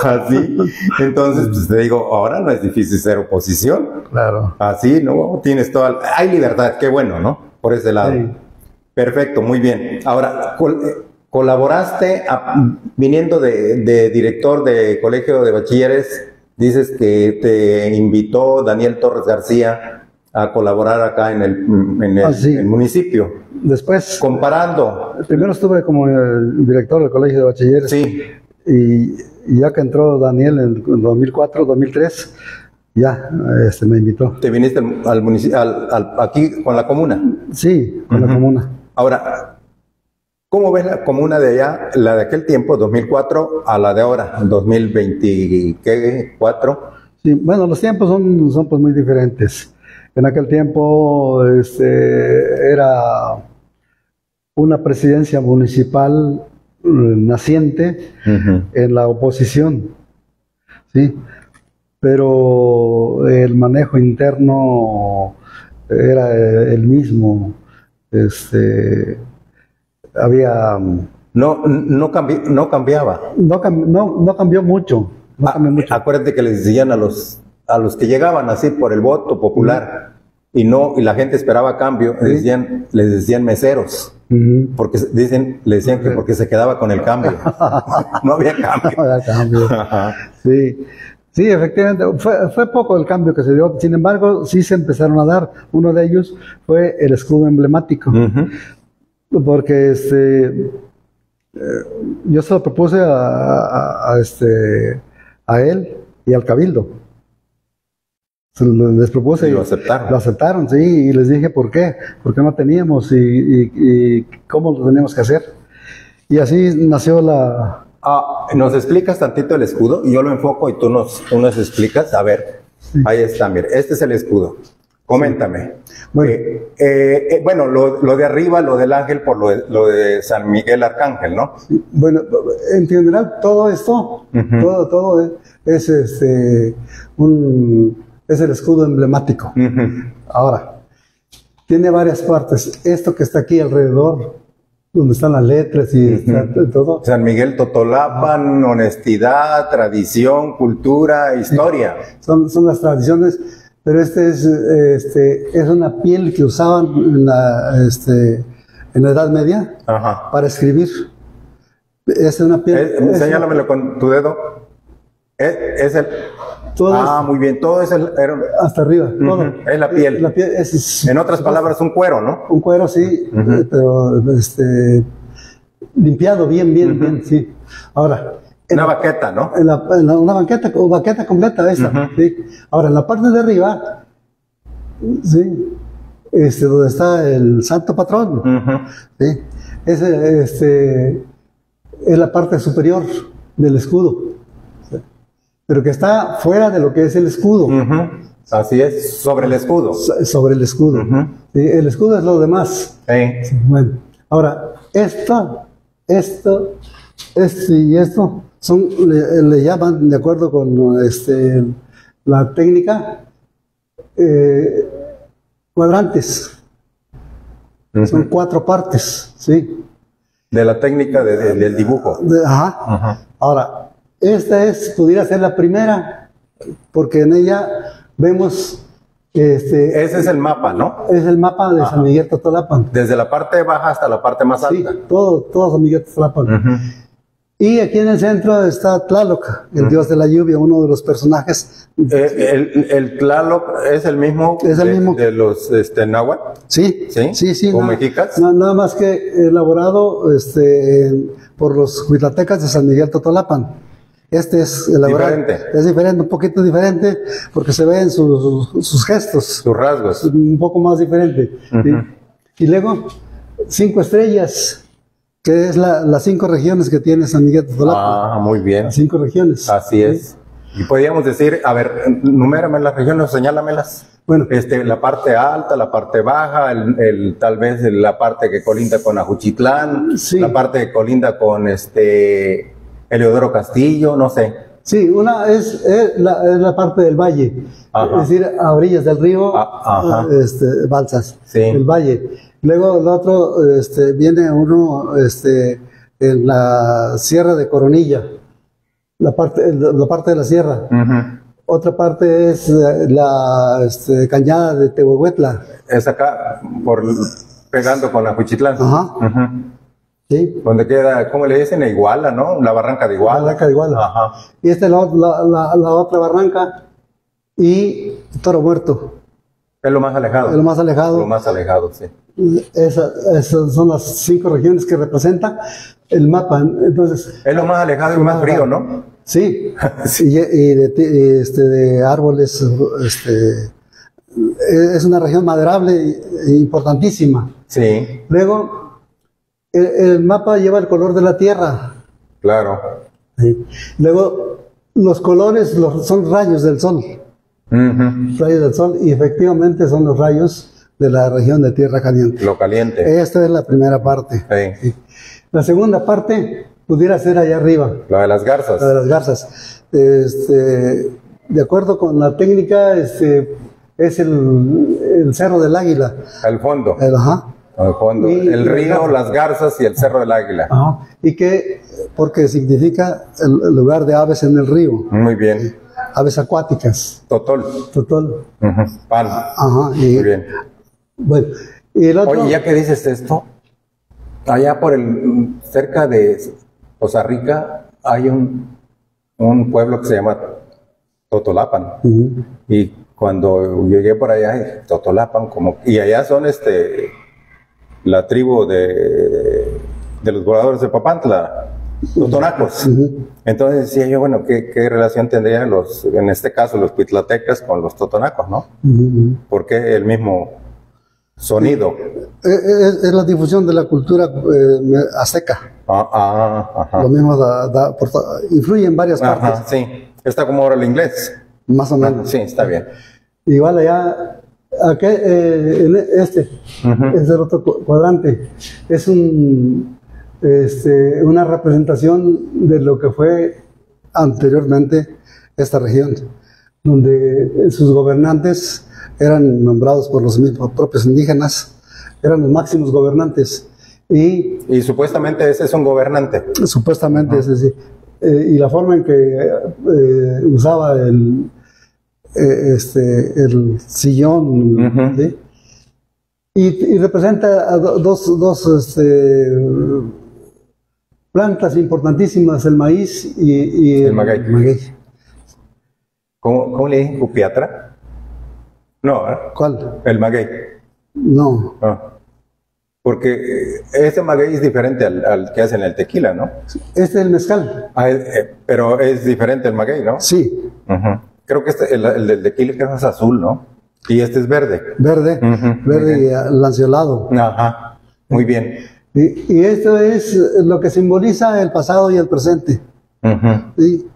Así, entonces pues, te digo, ahora no es difícil ser oposición. Claro. Así, ¿no? Tienes toda... La... Hay libertad, qué bueno, ¿no? Por ese lado. Sí. Perfecto, muy bien. Ahora, col colaboraste a, viniendo de, de director de Colegio de Bachilleres. Dices que te invitó Daniel Torres García a colaborar acá en el, en el, ah, sí. el municipio. Después. Comparando. Primero estuve como el director del Colegio de Bachilleres. Sí. Y, y ya que entró Daniel en dos mil cuatro, dos mil tres, ya este, me invitó. ¿Te viniste al municipio, al, al, aquí con la comuna? Sí, con uh-huh. la comuna. Ahora, ¿cómo ves la comuna de allá, la de aquel tiempo, dos mil cuatro, a la de ahora, dos mil veinticuatro? Sí, bueno, los tiempos son, son pues muy diferentes. En aquel tiempo este, era una presidencia municipal naciente uh-huh. en la oposición. ¿sí? Pero el manejo interno era el mismo. Este, había... No, no, cambi, no cambiaba. No, no, no cambió mucho. No ah, cambió mucho. Acuérdate que les decían a los, a los que llegaban así por el voto popular, uh-huh, y no, y la gente esperaba cambio, ¿sí? les, decían, les decían meseros. Uh-huh. Porque dicen, le decían que porque se quedaba con el cambio. No había cambio. No había cambio. Sí. Sí, efectivamente, fue, fue poco el cambio que se dio, sin embargo, sí se empezaron a dar. Uno de ellos fue el escudo emblemático, uh-huh, porque este, eh, yo se lo propuse a, a, a, este, a él y al Cabildo, les propuse y lo aceptaron. Lo aceptaron, sí, y les dije por qué, por qué no teníamos y, y, y cómo lo teníamos que hacer, y así nació la... Ah, ¿nos explicas tantito el escudo? Yo lo enfoco y tú nos, tú nos explicas. A ver, sí, ahí está, mire, este es el escudo. Coméntame. Sí. Bueno, eh, eh, eh, bueno lo, lo de arriba, lo del ángel, por lo de, lo de San Miguel Arcángel, ¿no? Bueno, en general todo esto, uh-huh, todo, todo es, es, este, un, es el escudo emblemático. Uh-huh. Ahora, tiene varias partes. Esto que está aquí alrededor, donde están las letras y está, uh-huh, todo. San Miguel Totolapan, ah, honestidad, tradición, cultura, historia. Sí, son, son las tradiciones, pero este es, este, es una piel que usaban en la, este, en la Edad Media, ajá, para escribir. Es una piel. Eh, es señálamelo una, con tu dedo. Es, es el. Todo ah, es, muy bien, todo es el... Era, hasta arriba, uh-huh, todo. Es la piel. La piel es, es, en otras palabras, un cuero, ¿no? Un cuero, sí, uh-huh, pero este, limpiado bien, bien, uh-huh, bien, sí. Ahora... Una la, baqueta, ¿no? En la, en la, una banqueta, o baqueta completa esa, uh-huh, sí. Ahora, en la parte de arriba, sí, este, donde está el santo patrón, uh-huh, sí, ese, este, es la parte superior del escudo, pero que está fuera de lo que es el escudo. Uh-huh. Así es, sobre el escudo. So, sobre el escudo. Uh-huh. Sí, el escudo es lo demás. Sí. Bueno, ahora, esto, esto, esto y esto, son, le, le llaman, de acuerdo con este, la técnica, eh, cuadrantes. Uh-huh. Son cuatro partes, ¿sí? De la técnica de, de, del dibujo. De, ajá. Uh-huh. Ahora, esta es, pudiera ser la primera, porque en ella vemos... Este, ese es el mapa, ¿no? Es el mapa de, ajá, San Miguel Totolapan. Desde la parte baja hasta la parte más alta. Sí, todo, todo San Miguel Totolapan. Uh-huh. Y aquí en el centro está Tlaloc, el, uh-huh, dios de la lluvia, uno de los personajes. Eh, el, el Tlaloc es el mismo, es el de, mismo. de los este, náhuatl. Sí, sí, sí, sí. O nada, mexicas. Nada más que elaborado este, por los cuitlatecas de San Miguel Totolapan. Este es elaborado, diferente. Es diferente, un poquito diferente, porque se ven sus, sus, sus gestos, sus rasgos, un poco más diferente. Uh-huh. ¿Sí? Y luego, cinco estrellas, que es la, las cinco regiones que tiene San Miguel Totolapan. Ah, muy bien. Las cinco regiones. Así, ¿sí?, es. Y podríamos decir, a ver, numérame las regiones, señálamelas. Bueno, este, la parte alta, la parte baja, el, el, tal vez la parte que colinda con Ajuchitlán, sí, la parte que colinda con este... Heliodoro Castillo, no sé. Sí, una es, es, la, es la parte del valle, ajá, es decir, a orillas del río, a, este, Balsas, sí, el valle. Luego el otro, este, viene uno, este, en la sierra de Coronilla, la parte, la parte de la sierra. Uh-huh. Otra parte es la este, cañada de Tehuehuetla. Es acá, por, pegando con Ajuchitlán. Ajá. Uh-huh. Sí. Donde queda, ¿cómo le dicen? Iguala, ¿no? La barranca de Iguala. La barranca de Iguala. Ajá. Y esta es la, la, la, la otra barranca. Y Toro Muerto. Es lo más alejado. Es lo más alejado. Lo más alejado, sí. Esa, esas son las cinco regiones que representa el mapa. Entonces, es lo más alejado y más frío, ¿no? Sí. Sí. Y, y, de, y este, de árboles. Este, es una región maderable e importantísima. Sí. Luego... El, el mapa lleva el color de la tierra. Claro. Sí. Luego, los colores los, son rayos del sol. Uh-huh. Rayos del sol, y efectivamente son los rayos de la región de Tierra Caliente. Lo caliente. Esta es la primera parte. Sí. Sí. La segunda parte pudiera ser allá arriba. La de las garzas. La de las garzas. este, de acuerdo con la técnica, este, es el, el Cerro del Águila. Al fondo. El, ajá. Al fondo. Y, el río, las garzas y el Cerro del Águila. Ajá. Y que, porque significa el, el lugar de aves en el río. Muy bien. Eh, aves acuáticas. Totol. Totol. Uh-huh. Pan. Ajá. Y, muy bien. Bueno, y el otro... Oye, ya que dices esto, allá por el, cerca de Poza Rica hay un, un pueblo que se llama Totolapan. Uh-huh. Y cuando llegué por allá, Totolapan, como, y allá son este la tribu de, de los voladores de Papantla, totonacos. Uh-huh. Entonces decía yo, bueno, ¿qué, qué relación tendrían los, en este caso, los cuitlatecas con los totonacos, no? Uh-huh. Porque el mismo... sonido. Es, es, es la difusión de la cultura eh, azteca. Ah, ah, ajá. Lo mismo da, da, por, influye en varias ajá, partes. Sí, está como ahora el inglés. Más o menos. Ah, sí, está bien. Igual allá, acá, eh, este, uh-huh. es del otro cuadrante. Es un, este, una representación de lo que fue anteriormente esta región, donde sus gobernantes eran nombrados por los mismos propios indígenas, eran los máximos gobernantes. Y, y supuestamente ese es un gobernante. Supuestamente uh-huh. ese sí. Eh, y la forma en que eh, usaba el, eh, este, el sillón, uh-huh. ¿sí? y, y representa a do, dos, dos este, plantas importantísimas, el maíz y, y el, el maguey. maguey. ¿Cómo, cómo le dicen? ¿Cupiatra? No, ¿eh? ¿Cuál? El maguey. No. Ah. Porque este maguey es diferente al, al que hacen el tequila, ¿no? Este es el mezcal. Ah, es, eh, pero es diferente el maguey, ¿no? Sí. Uh-huh. Creo que este, el, el del tequila es azul, ¿no? Y este es verde. Verde, uh-huh. verde y lanceolado. Ajá, muy bien. Y, y esto es lo que simboliza el pasado y el presente. Ajá. Uh-huh. ¿Sí?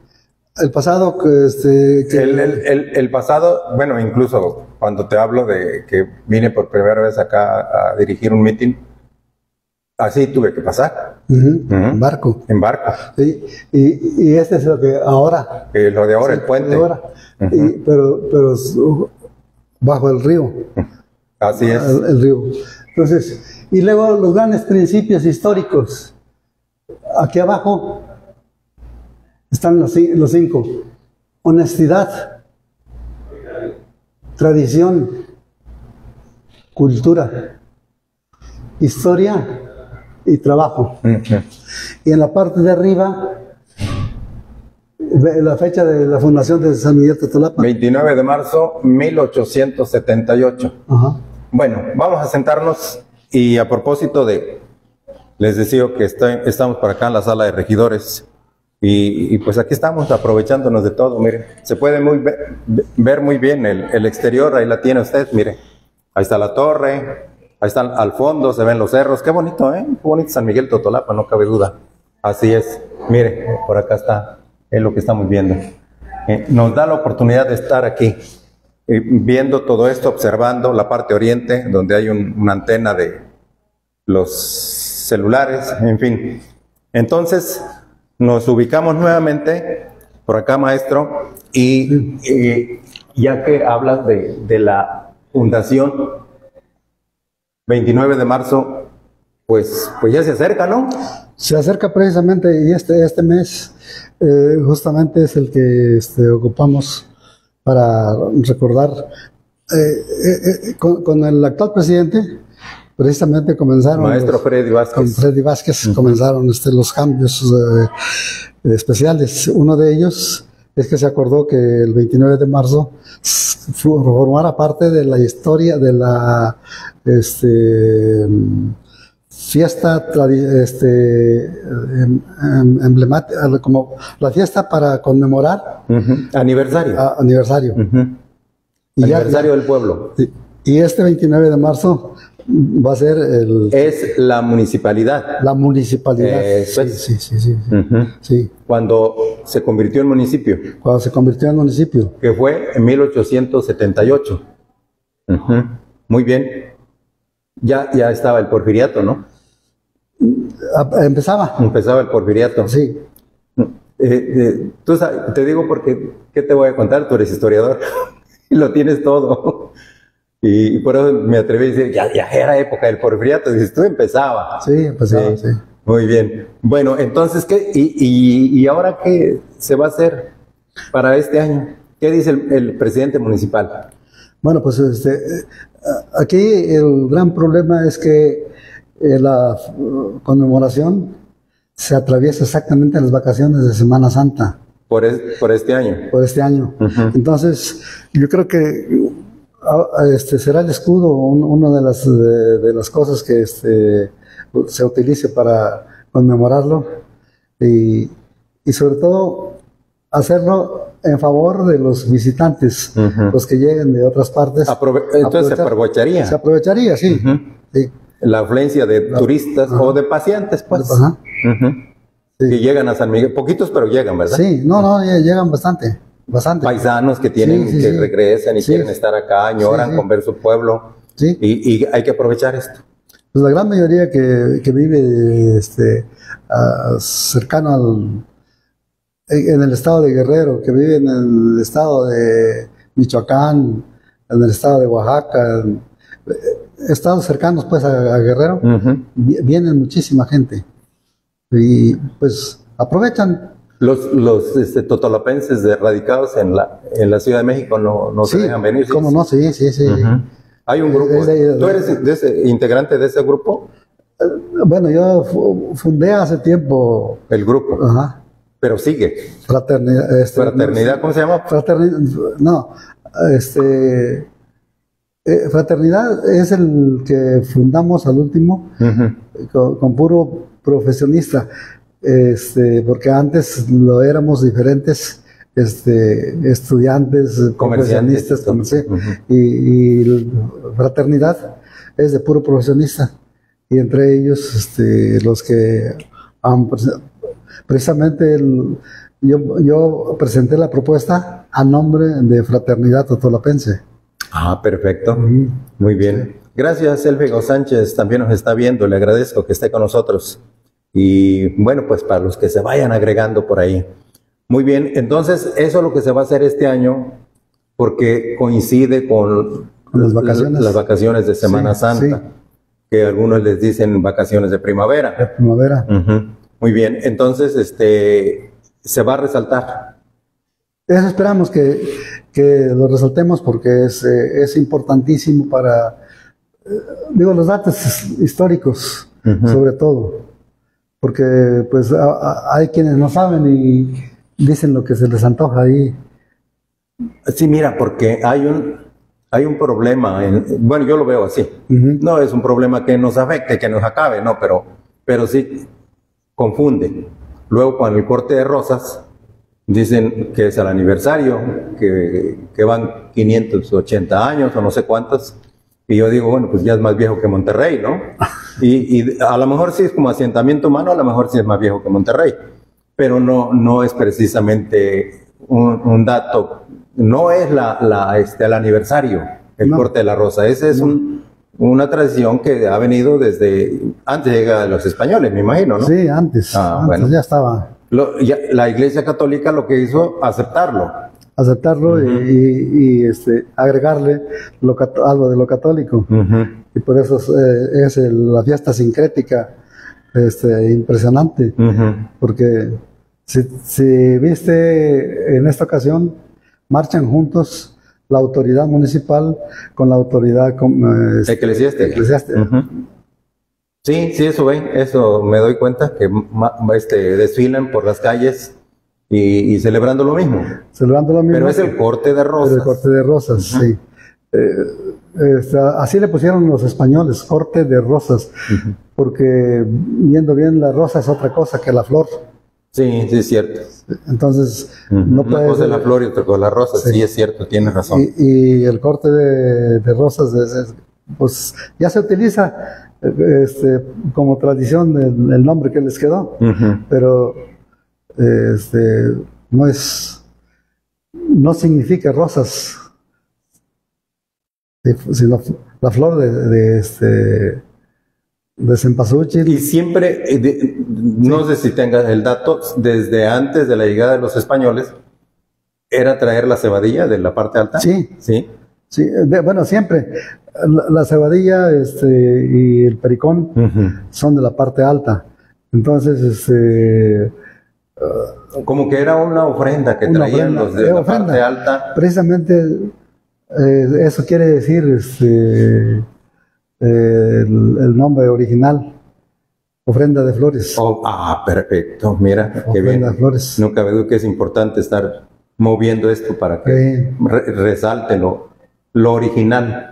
El pasado, que este, que el, el, el, el pasado, bueno, incluso cuando te hablo de que vine por primera vez acá a dirigir un mitin, así tuve que pasar. Uh -huh. Uh -huh. En barco. En barco. Sí. Y, y este es lo que ahora. Eh, lo de ahora, sí, el puente. Ahora. Uh -huh. y, pero, pero bajo el río. Así es. El, el río. Entonces, y luego los grandes principios históricos. Aquí abajo están los, los cinco: honestidad, tradición, cultura, historia y trabajo. Uh-huh. Y en la parte de arriba, la fecha de la fundación de San Miguel Totolapan. veintinueve de marzo de mil ochocientos setenta y ocho. Uh-huh. Bueno, vamos a sentarnos y a propósito de... Les decía que estoy, estamos por acá en la sala de regidores. Y, y pues aquí estamos aprovechándonos de todo, miren, se puede muy ve, ver muy bien el, el exterior, ahí la tiene usted, mire, ahí está la torre, ahí están al fondo, se ven los cerros, qué bonito, ¿eh? Qué bonito San Miguel Totolapan, no cabe duda, así es, mire, por acá está, es lo que estamos viendo, eh, nos da la oportunidad de estar aquí, eh, viendo todo esto, observando la parte oriente, donde hay un, una antena de los celulares, en fin, entonces... Nos ubicamos nuevamente por acá, maestro, y, y ya que hablas de, de la fundación, veintinueve de marzo, pues, pues ya se acerca, ¿no? Se acerca precisamente, y este, este mes eh, justamente es el que este, ocupamos para recordar. Eh, eh, eh, con, con el actual presidente, precisamente comenzaron... Maestro los, Freddy Vázquez. Con Freddy Vázquez uh-huh. comenzaron este, los cambios eh, especiales. Uno de ellos es que se acordó que el veintinueve de marzo formara parte de la historia de la este, fiesta este, em, em, emblemática, como la fiesta para conmemorar... Uh-huh. Aniversario. A, aniversario. Uh-huh. Y aniversario ya, del pueblo. Y, y este veintinueve de marzo... va a ser el... Es la municipalidad. La municipalidad. Eh, sí, sí, sí, sí, sí. Uh-huh. sí. Cuando se convirtió en municipio. Cuando se convirtió en municipio. Que fue en mil ochocientos setenta y ocho. Uh-huh. Muy bien. Ya, ya estaba el porfiriato, ¿no? Empezaba. Empezaba el porfiriato. Sí. Eh, eh, tú sabes, te digo porque, ¿qué te voy a contar? Tú eres historiador y lo tienes todo. Y, y por eso me atreví a decir, ya, ya era época del porfiriato, dices, tú empezaba. Sí, empezaba, sí. sí. Muy bien. Bueno, entonces, ¿qué? ¿Y, y, y ahora qué se va a hacer para este año? ¿Qué dice el, el presidente municipal? Bueno, pues este, aquí el gran problema es que eh, la conmemoración se atraviesa exactamente en las vacaciones de Semana Santa. Por, es, por este año. Por este año. Uh-huh. Entonces, yo creo que este, será el escudo un, una de las, de, de las cosas que este, se utilice para conmemorarlo y, y sobre todo hacerlo en favor de los visitantes, uh-huh, los que lleguen de otras partes. Aprove Entonces se aprovecharía. Se aprovecharía, sí. Uh-huh. Sí. La afluencia de La, turistas uh-huh. o de paseantes, pues. Uh-huh. Uh-huh. Sí. Que llegan a San Miguel. Poquitos, pero llegan, ¿verdad? Sí, no, no, llegan bastante. Bastante. Paisanos que tienen, sí, sí, que sí. regresan y sí. quieren estar acá, añoran sí, sí. con ver su pueblo. Sí. Y, y hay que aprovechar esto. Pues la gran mayoría que, que vive este, uh, cercano al, en el estado de Guerrero, que vive en el estado de Michoacán, en el estado de Oaxaca, estados cercanos pues a, a Guerrero, uh-huh, vienen muchísima gente y pues aprovechan. Los, los este, totolapenses radicados en la, en la Ciudad de México no, no sí, se dejan venir. Sí, ¿cómo no? Sí, sí, sí. Uh-huh. Hay un grupo. Es de, ¿Tú eres de ese, integrante de ese grupo? Bueno, yo fundé hace tiempo. El grupo. Ajá. Pero sigue. Fraternidad. Este, Fraternidad, ¿cómo se llama? Fraternidad. No. Este, eh, Fraternidad es el que fundamos al último, uh-huh, con, con puro profesionista. Este, porque antes lo éramos diferentes, este, estudiantes, comerciantes, como, sí, uh-huh, y, y Fraternidad es de puro profesionista, y entre ellos este, los que han, precisamente el, yo, yo presenté la propuesta a nombre de Fraternidad Totolapense. Ah, perfecto, uh-huh, muy bien, sí. Gracias. Elvego Sánchez también nos está viendo, le agradezco que esté con nosotros. Y bueno, pues para los que se vayan agregando por ahí. Muy bien, entonces eso es lo que se va a hacer este año, porque coincide con, con las, vacaciones. Las, las vacaciones de Semana sí, Santa, sí. que algunos les dicen vacaciones de primavera. De primavera. Uh-huh. Muy bien, entonces este se va a resaltar. Eso esperamos que, que lo resaltemos, porque es, eh, es importantísimo para, eh, digo, los datos históricos, uh-huh, sobre todo. Porque pues a, a, hay quienes no saben y dicen lo que se les antoja ahí. Sí, mira, porque hay un, hay un problema, en, bueno, yo lo veo así, uh-huh, no es un problema que nos afecte, que nos acabe, no, pero, pero sí confunde. Luego con el corte de rosas dicen que es el aniversario, que, que van quinientos ochenta años o no sé cuántos. Y yo digo, bueno, pues ya es más viejo que Monterrey, ¿no? Y, y a lo mejor sí es como asentamiento humano, a lo mejor sí es más viejo que Monterrey, pero no, no es precisamente un, un dato, no es la, la, este, el aniversario, el no. corte de la rosa. Esa es no. un, una tradición que ha venido desde antes de llegar a los españoles, me imagino, ¿no? Sí, antes, ah, antes bueno. ya estaba. Lo, ya, la Iglesia Católica lo que hizo, aceptarlo. aceptarlo uh-huh. y, y este, agregarle lo, algo de lo católico, uh-huh, y por eso eh, es el, la fiesta sincrética, este, impresionante, uh-huh, porque si, si viste en esta ocasión marchan juntos la autoridad municipal con la autoridad eh, este, eclesiástica, eclesiástica. Uh-huh. Sí, sí, eso ven, eso me doy cuenta que este, desfilan por las calles Y, y celebrando lo mismo. Celebrando lo mismo. Pero es el corte de rosas. El corte de rosas, uh-huh, sí. Eh, esta, así le pusieron los españoles, corte de rosas, uh-huh, porque viendo bien la rosa es otra cosa que la flor. Sí, sí, es cierto. Entonces, uh-huh, no puede. Una cosa es la flor y otra cosa es la rosa, sí, sí, es cierto, tienes razón. Y, y el corte de, de rosas, es, es, pues ya se utiliza este, como tradición el, el nombre que les quedó, uh-huh, pero. Este, no es, no significa rosas, sino la flor de, de este de cempasúchil. Y siempre, eh, de, no sí. sé si tengas el dato, desde antes de la llegada de los españoles, ¿era traer la cebadilla de la parte alta? Sí. Sí. Sí, de, bueno, siempre. La, la cebadilla este, y el pericón uh-huh. son de la parte alta. Entonces, este... Uh, Como que era una ofrenda que una traían ofrenda, los de, de la ofrenda. parte alta. Precisamente, eh, eso quiere decir este, eh, el, el nombre original. Ofrenda de flores. Oh, ah, perfecto. Mira, ofrenda qué bien. de flores. No cabe duda que es importante estar moviendo esto para que eh, re resalte lo, lo original.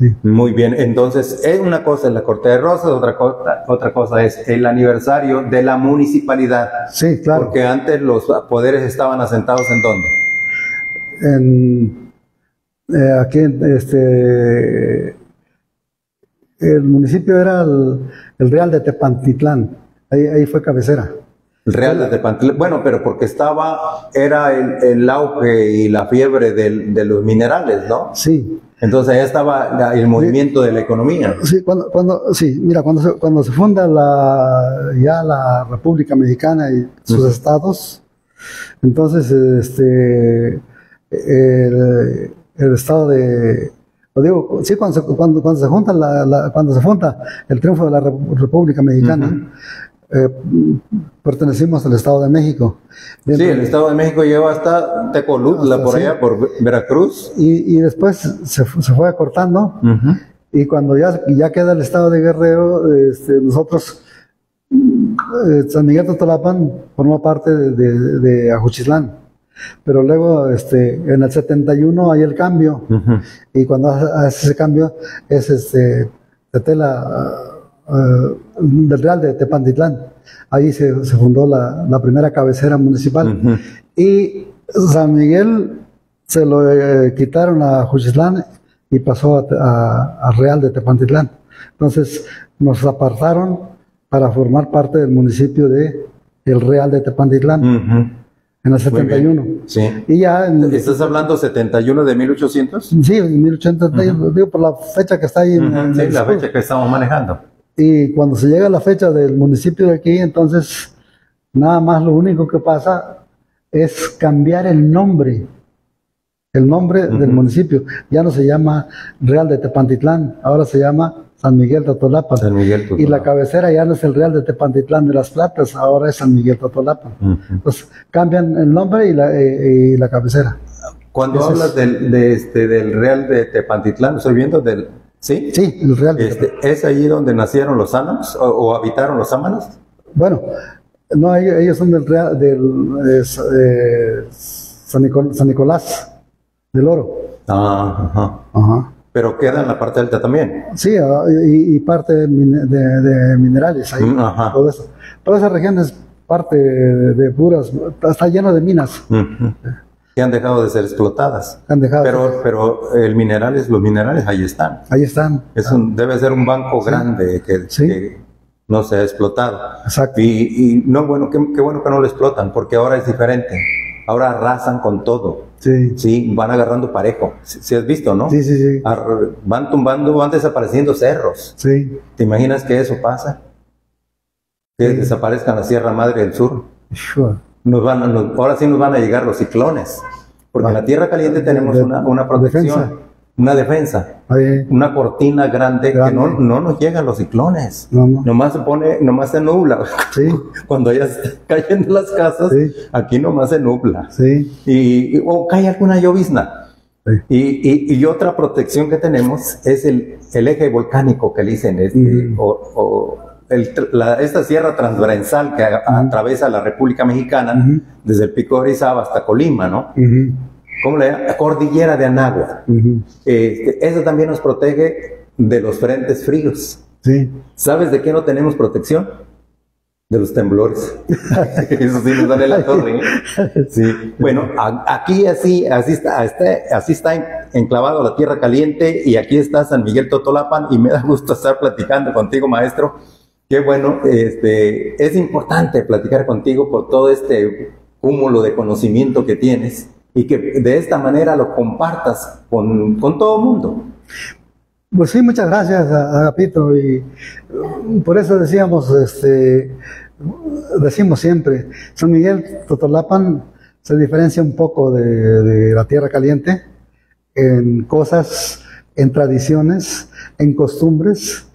Sí. Muy bien, entonces es una cosa es la corte de rosas, otra cosa, otra cosa es el aniversario de la municipalidad. Sí, claro. Porque antes los poderes estaban asentados ¿en dónde? En, eh, aquí, este, el municipio era el, el Real de Tepantitlán, ahí, ahí fue cabecera. El Real de Tepantitlán, bueno, pero porque estaba, era el, el auge y la fiebre del, de los minerales, ¿no? Sí. Entonces ahí estaba la, el movimiento sí, de la economía. Sí, cuando, cuando, sí mira, cuando se, cuando se funda la, ya la República Mexicana y sus uh-huh. estados, entonces este, el, el estado de... Lo digo, sí, cuando se, cuando, cuando se junta la, la, cuando se funda el triunfo de la República Mexicana... Uh-huh. Eh, pertenecimos al Estado de México. Dentro sí, el Estado de México lleva hasta Tecolutla, hasta por allá, sí. por Veracruz. Y, y después se, se fue acortando, uh-huh. y cuando ya, ya queda el Estado de Guerrero, este, nosotros, eh, San Miguel Totolapan formó parte de, de, de Ajuchitlán. Pero luego, este, en el setenta y uno hay el cambio, uh-huh. y cuando hace ese cambio, es este, Tetela... Uh, del Real de Tepantitlán. Allí se, se fundó la, la primera cabecera municipal. Uh-huh. Y San Miguel se lo eh, quitaron a Ajuchitlán y pasó a, a, a Real de Tepantitlán. Entonces nos apartaron para formar parte del municipio de el Real de Tepantitlán. Uh-huh. En el setenta y uno. Sí. Y ya en, ¿estás hablando setenta y uno de mil ochocientos? Sí, en mil ochocientos, uh-huh. digo por la fecha que está ahí. Uh-huh. en, sí, en la fecha que estamos manejando. Y cuando se llega a la fecha del municipio de aquí, entonces nada más lo único que pasa es cambiar el nombre, el nombre uh-huh. del municipio. Ya no se llama Real de Tepantitlán, ahora se llama San Miguel Totolapan. San Miguel Totolapan. Y la cabecera ya no es el Real de Tepantitlán de las Platas, ahora es San Miguel Totolapan. Uh-huh. Entonces cambian el nombre y la, eh, y la cabecera. Cuando Eso hablas es, del, de este, del Real de Tepantitlán, estoy viendo del... ¿Sí? Sí, el Real de este, ¿Es allí donde nacieron los sámanas o, o habitaron los sámanas? Bueno, no, ellos, ellos son del Real, del eh, eh, San, Nicol, San Nicolás del Oro. Ah, ajá. Ajá. Pero queda en la parte alta también. Sí, y, y parte de, de, de minerales ahí. Ajá. Todo eso. Toda esa región es parte de puras, está llena de minas. Uh-huh. Que han dejado de ser explotadas. Han dejado pero, de... pero el minerales, los minerales ahí están. Ahí están. Es un, debe ser un banco sí. grande que, sí. que no se ha explotado. Exacto. Y, y no, bueno, qué, qué bueno que no lo explotan, porque ahora es diferente. Ahora arrasan con todo. Sí. Sí, van agarrando parejo. Si, si has visto, ¿no? Sí, sí, sí. Ar, van tumbando, van desapareciendo cerros. Sí. ¿Te imaginas que eso pasa? Que sí. desaparezcan la Sierra Madre del Sur. Sure. Nos van a, nos, ahora sí nos van a llegar los ciclones, porque en la Tierra Caliente tenemos de, una, una protección, defensa. una defensa, Ahí. una cortina grande, grande. que no, no nos llegan los ciclones, no, no. nomás se pone, nomás se nubla, sí. cuando ya están cayendo las casas, sí. aquí nomás se nubla, sí. y, y, o cae alguna llovizna, sí. y, y, y otra protección que tenemos es el, el eje volcánico que le dicen, este, mm. o, o El, la, esta sierra transversal que a, uh-huh. atraviesa la República Mexicana uh-huh. desde el Pico de Orizaba hasta Colima, ¿no? Uh-huh. ¿Cómo le llaman? La Cordillera de Anáhuac. Uh-huh. eh, eso también nos protege de los frentes fríos. Sí. ¿Sabes de qué no tenemos protección? De los temblores. Eso sí nos da la torre. ¿eh? Sí. Bueno, a, aquí así, así está, está, así está enclavado la Tierra Caliente y aquí está San Miguel Totolapan y me da gusto estar platicando contigo, maestro. Qué bueno, este, es importante platicar contigo por todo este cúmulo de conocimiento que tienes y que de esta manera lo compartas con, con todo el mundo. Pues sí, muchas gracias, Agapito, y por eso decíamos, este, decimos siempre, San Miguel Totolapan se diferencia un poco de, de la Tierra Caliente en cosas, en tradiciones, en costumbres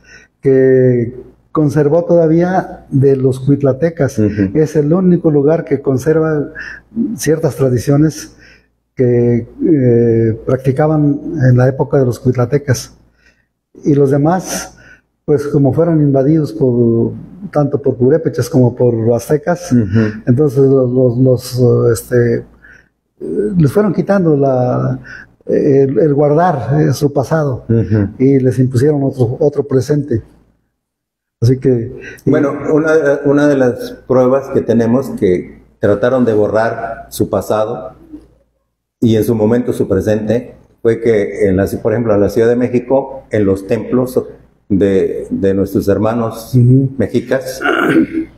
que conservó todavía de los cuitlatecas. Uh-huh. Es el único lugar que conserva ciertas tradiciones que eh, practicaban en la época de los cuitlatecas. Y los demás, pues como fueron invadidos por tanto por purépechas como por aztecas, uh-huh. entonces los, los, los este, les fueron quitando la... El, el guardar eh, su pasado, uh-huh. y les impusieron otro, otro presente. Así que... Y... Bueno, una, una de las pruebas que tenemos que trataron de borrar su pasado y en su momento su presente fue que, en la, por ejemplo, en la Ciudad de México, en los templos de, de nuestros hermanos uh-huh. mexicas,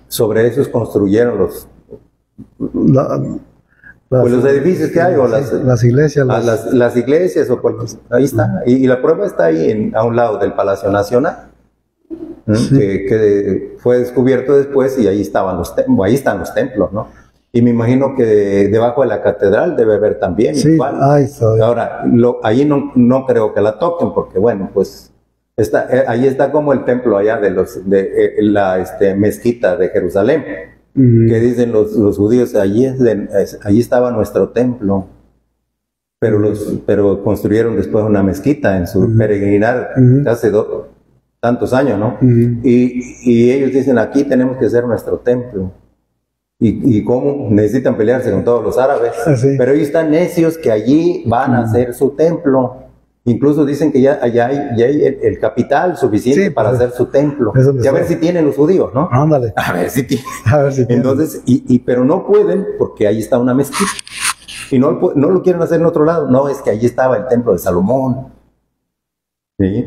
sobre esos construyeron los... La... Las, pues los edificios que hay, o las, las iglesias, las, las, las iglesias, o pues, ahí está, y, y la prueba está ahí, en, a un lado del Palacio Nacional, ¿no? Sí. que, que fue descubierto después, y ahí estaban los templos, ahí están los templos, ¿no? Y me imagino que debajo de la catedral debe haber también, sí, igual. Ahí está. Ahora, lo, ahí no, no creo que la toquen, porque bueno, pues está, eh, ahí está como el templo allá de los, de eh, la este, mezquita de Jerusalén. Que dicen los, los judíos, allí, es de, allí estaba nuestro templo, pero, los, pero construyeron después una mezquita en su uh-huh. peregrinar uh-huh. hace do, tantos años, ¿no? Uh-huh. Y, y ellos dicen, aquí tenemos que hacer nuestro templo. ¿Y, y cómo? Necesitan pelearse con todos los árabes. Ah, sí. Pero ellos están necios que allí van uh-huh. a hacer su templo. Incluso dicen que ya, ya hay, ya hay el, el capital suficiente, sí, para hacer su templo. Y a ver si tienen los judíos, ¿no? Ándale. A ver si tienen. A ver si tienen. Entonces, y, y, pero no pueden porque ahí está una mezquita. Y no, no lo quieren hacer en otro lado. No, es que allí estaba el templo de Salomón. ¿Sí?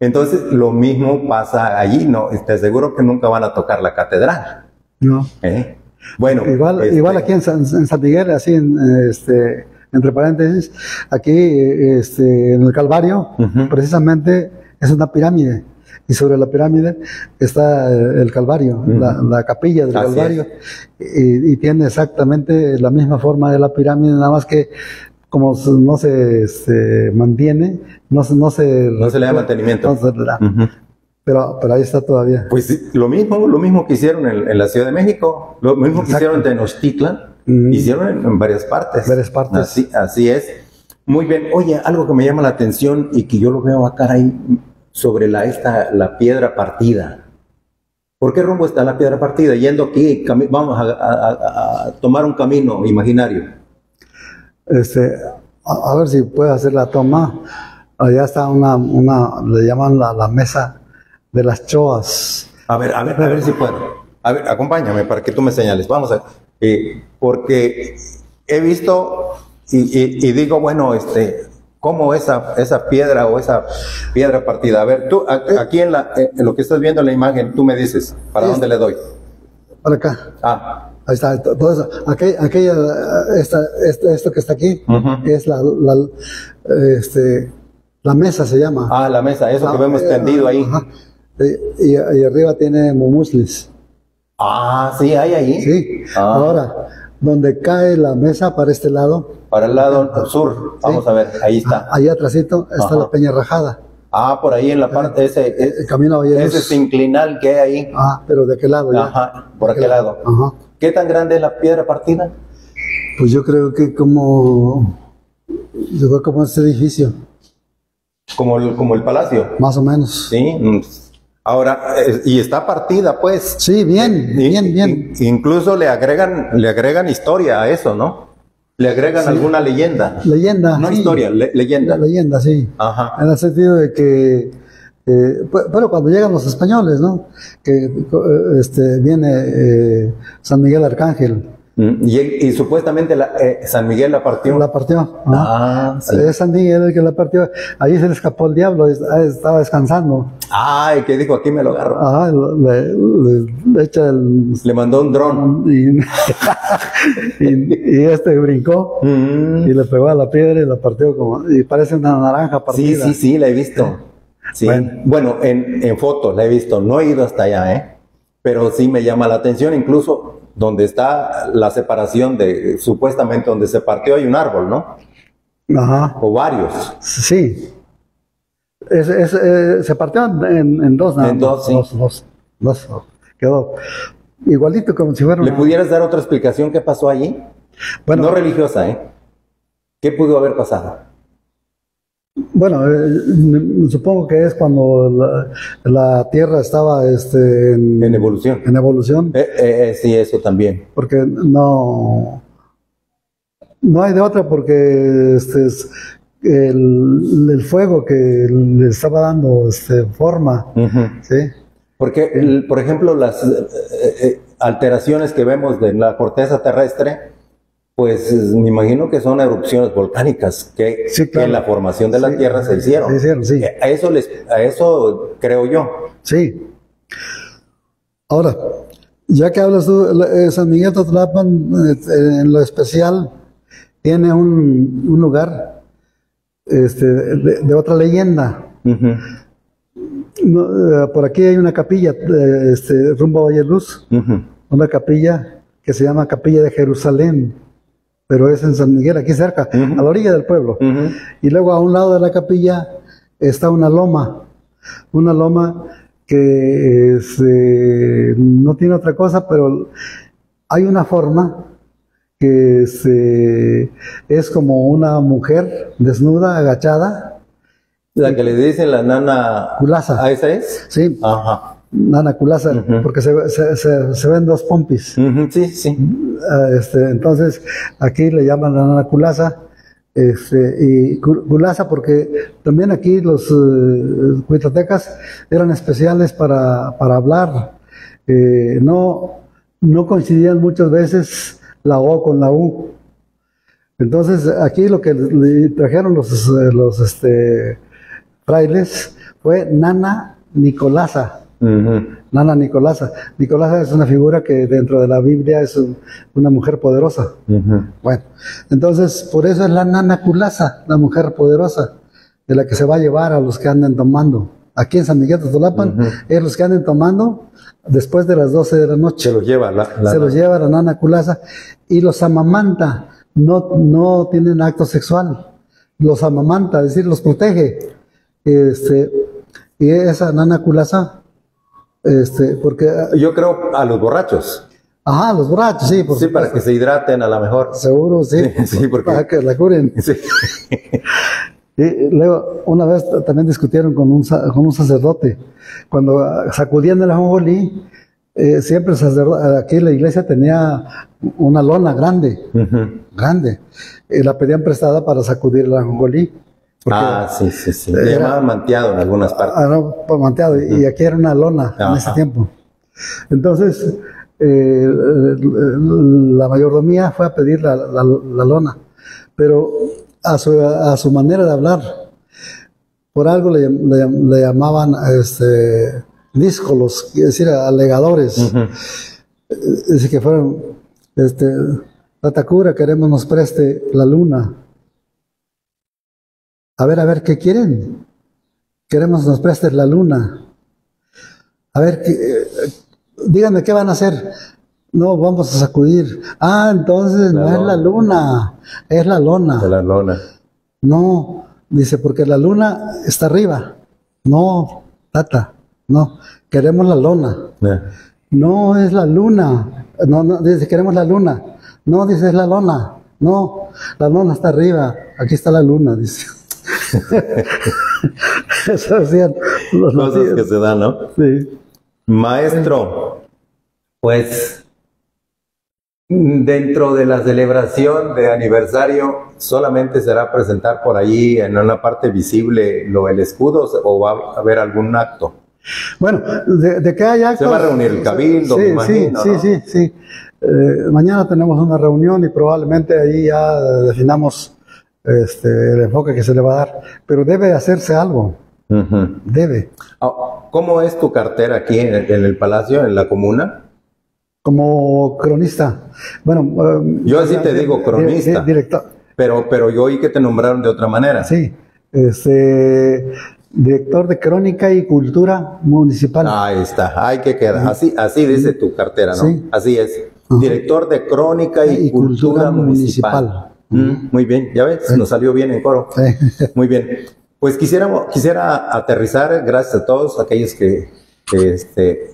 Entonces, lo mismo pasa allí. No, te aseguro que nunca van a tocar la catedral. No. ¿Eh? Bueno. Igual, este, igual aquí en San, en San Miguel, así en este... Entre paréntesis, aquí este, en el Calvario, uh-huh. precisamente es una pirámide, y sobre la pirámide está el Calvario, uh-huh. la, la capilla del Así Calvario, y, y tiene exactamente la misma forma de la pirámide, nada más que como no se, se mantiene, no, no, se, no se le da mantenimiento. No se le da. Uh-huh. Pero, pero ahí está todavía. Pues lo mismo, lo mismo que hicieron en, en la Ciudad de México, lo mismo Exacto. que hicieron en Tenochtitlan. Hicieron en, en varias partes. Varias partes. Así, así es. Muy bien. Oye, algo que me llama la atención y que yo lo veo acá ahí sobre la, esta, la piedra partida. ¿Por qué rumbo está la piedra partida? Yendo aquí, vamos a, a, a tomar un camino imaginario. Este, a, a ver si puedes hacer la toma. Allá está una, una le llaman la, la mesa de las choas. A ver, a ver, a ver si puedo. A ver, acompáñame para que tú me señales. Vamos a... Eh, porque he visto y, y, y digo, bueno, este, ¿cómo esa, esa piedra o esa piedra partida? A ver, tú, a, aquí en, la, en lo que estás viendo en la imagen, tú me dices, ¿para dónde le doy? Para acá. Ah. Ahí está, todo eso. Aquella, aquella, esta, esta, esto que está aquí, uh-huh. es la, la, este, la mesa se llama. Ah, la mesa, eso ah, que vemos eh, tendido ahí. Y, y, y arriba tiene mumuslis. Ah, sí, hay ahí. Sí. Ah. Ahora, donde cae la mesa para este lado. Para el lado sur. Vamos sí. a ver, ahí está. Ahí atrásito está Ajá. la Peña Rajada. Ah, por ahí en la parte, eh, ese, eh, el camino ese es inclinal que hay ahí. Ah, pero ¿de qué lado? Ya? Ajá, por aquel lado. lado. Ajá. ¿Qué tan grande es la piedra partida? Pues yo creo que como, yo creo como este edificio. Como el, como el palacio. Más o menos. Sí. Mm. Ahora, y está partida, pues. Sí, bien, y, bien, bien. Incluso le agregan, le agregan historia a eso, ¿no? Le agregan sí. alguna leyenda. Leyenda. No sí. historia, le, leyenda. La leyenda, sí. Ajá. En el sentido de que, eh, bueno, cuando llegan los españoles, ¿no? Que este, viene eh, San Miguel Arcángel. Y, y, y supuestamente la, eh, San Miguel la partió. La partió. ¿No? Ah, sí. Es San Miguel el que la partió. Ahí se le escapó el diablo, estaba descansando. Ah, y que dijo, aquí me lo agarro. Ah, le, le, le echa el... Le mandó un dron. Y, y, y este brincó mm. y le pegó a la piedra y la partió como... Y parece una naranja partida. Sí, sí, sí, la he visto. Sí, bueno, bueno en, en fotos la he visto, no he ido hasta allá, ¿eh? Pero sí me llama la atención, incluso donde está la separación de, supuestamente donde se partió hay un árbol, ¿no? Ajá. O varios. Sí. Es, es, eh, se partió en, en dos, ¿no? En dos, sí. Dos, dos, dos, dos. Quedó igualito como si fuera una... ¿Le pudieras dar otra explicación qué pasó allí? Bueno, no religiosa, ¿eh? ¿Qué pudo haber pasado? Bueno, eh, supongo que es cuando la, la Tierra estaba este, en, en evolución. En evolución. Eh, eh, eh, sí, eso también. Porque no... No hay de otra, porque este es el, el fuego que le estaba dando este, forma, uh-huh. ¿sí? Porque, el, por ejemplo, las eh, eh, alteraciones que vemos de la corteza terrestre, pues me imagino que son erupciones volcánicas que, sí, claro. que en la formación de la sí, Tierra se hicieron. Se hicieron, sí. A eso, les, a eso creo yo. Sí. Ahora, ya que hablas tú, eh, San Miguel Totolapan, eh, en lo especial... Tiene un, un lugar este, de, de otra leyenda. Uh-huh. No, por aquí hay una capilla, este, rumbo a Valle Luz, uh-huh. una capilla que se llama Capilla de Jerusalén, pero es en San Miguel, aquí cerca, uh-huh. a la orilla del pueblo. Uh-huh. Y luego a un lado de la capilla está una loma, una loma que es, eh, no tiene otra cosa, pero hay una forma... que se, es como una mujer desnuda, agachada. La que le dicen la Nana Culasa. ¿Ah, esa es? Sí. Ajá. Nana Culasa, uh-huh. porque se, se, se, se ven dos pompis. Uh-huh. Sí, sí. Este, entonces, aquí le llaman la Nana Culasa. Este, y Culasa porque también aquí los eh, cuitlatecas eran especiales para, para hablar. Eh, no, no coincidían muchas veces... la O con la U. Entonces aquí lo que le trajeron los, los este, frailes fue Nana Nicolasa. Uh-huh. Nana Nicolasa. Nicolasa es una figura que dentro de la Biblia es una mujer poderosa. Uh-huh. Bueno, entonces por eso es la Nana Culasa, la mujer poderosa, de la que se va a llevar a los que andan tomando. Aquí en San Miguel Totolapan, uh-huh. es los que andan tomando después de las doce de la noche. Se los lleva la, la Se los lleva la Nana Culasa y los amamanta, no, no tienen acto sexual, los amamanta, es decir, los protege. Este, y esa Nana Culasa, este, porque... Yo creo a los borrachos. Ajá, los borrachos, sí. Por sí, supuesto. Para que se hidraten a lo mejor. Seguro, sí. sí, sí porque... Para que la curen. Sí. Y luego, una vez también discutieron con un, con un sacerdote, cuando sacudían el ajonjolí, eh, siempre el sacerdote, aquí la iglesia tenía una lona grande, uh-huh. grande, y la pedían prestada para sacudir el ajonjolí. Ah, sí, sí, sí, le llamaban manteado en algunas partes. Ah, no, por manteado, uh-huh. y aquí era una lona uh-huh. en ese tiempo. Entonces, eh, la mayordomía fue a pedir la, la, la lona, pero... A su, a su manera de hablar, por algo le, le, le llamaban este, díscolos, es decir, alegadores. Uh-huh. Es decir, que fueron este, la Tacura, queremos nos preste la luna. A ver, a ver, ¿qué quieren? Queremos nos preste la luna. A ver, eh, díganme, ¿qué van a hacer? No, vamos a sacudir. Ah, entonces no es la luna, es la lona. La lona. No, dice, porque la luna está arriba. No, tata, no, queremos la lona. Yeah. No, es la luna. No, no, dice, queremos la luna. No, dice, es la lona. No, la lona está arriba. Aquí está la luna, dice. Eso decían los cosas que se dan, ¿no? Sí. Maestro, pues... Dentro de la celebración de aniversario, ¿solamente será presentar por ahí en una parte visible lo del escudo o va a haber algún acto? Bueno, de, de que hay actos... Se va a reunir el cabildo, sí, me imagino, sí, ¿no? sí, sí, sí. Eh, mañana tenemos una reunión y probablemente ahí ya definamos este, el enfoque que se le va a dar. Pero debe hacerse algo. Uh-huh. Debe. ¿Cómo es tu cartera aquí en el, en el Palacio, en la comuna? Como cronista, bueno... Yo así te digo, cronista, director. Pero, pero yo oí que te nombraron de otra manera. Sí, este, Director de Crónica y Cultura Municipal. Ahí está, ahí que queda. Así, así dice tu cartera, ¿no? Sí. Así es. Ajá. Director de Crónica y, y Cultura, Cultura Municipal. Municipal. Mm, muy bien, ya ves, sí. Nos salió bien en coro. Sí. Muy bien. Pues quisiera, quisiera aterrizar, gracias a todos aquellos que, que este,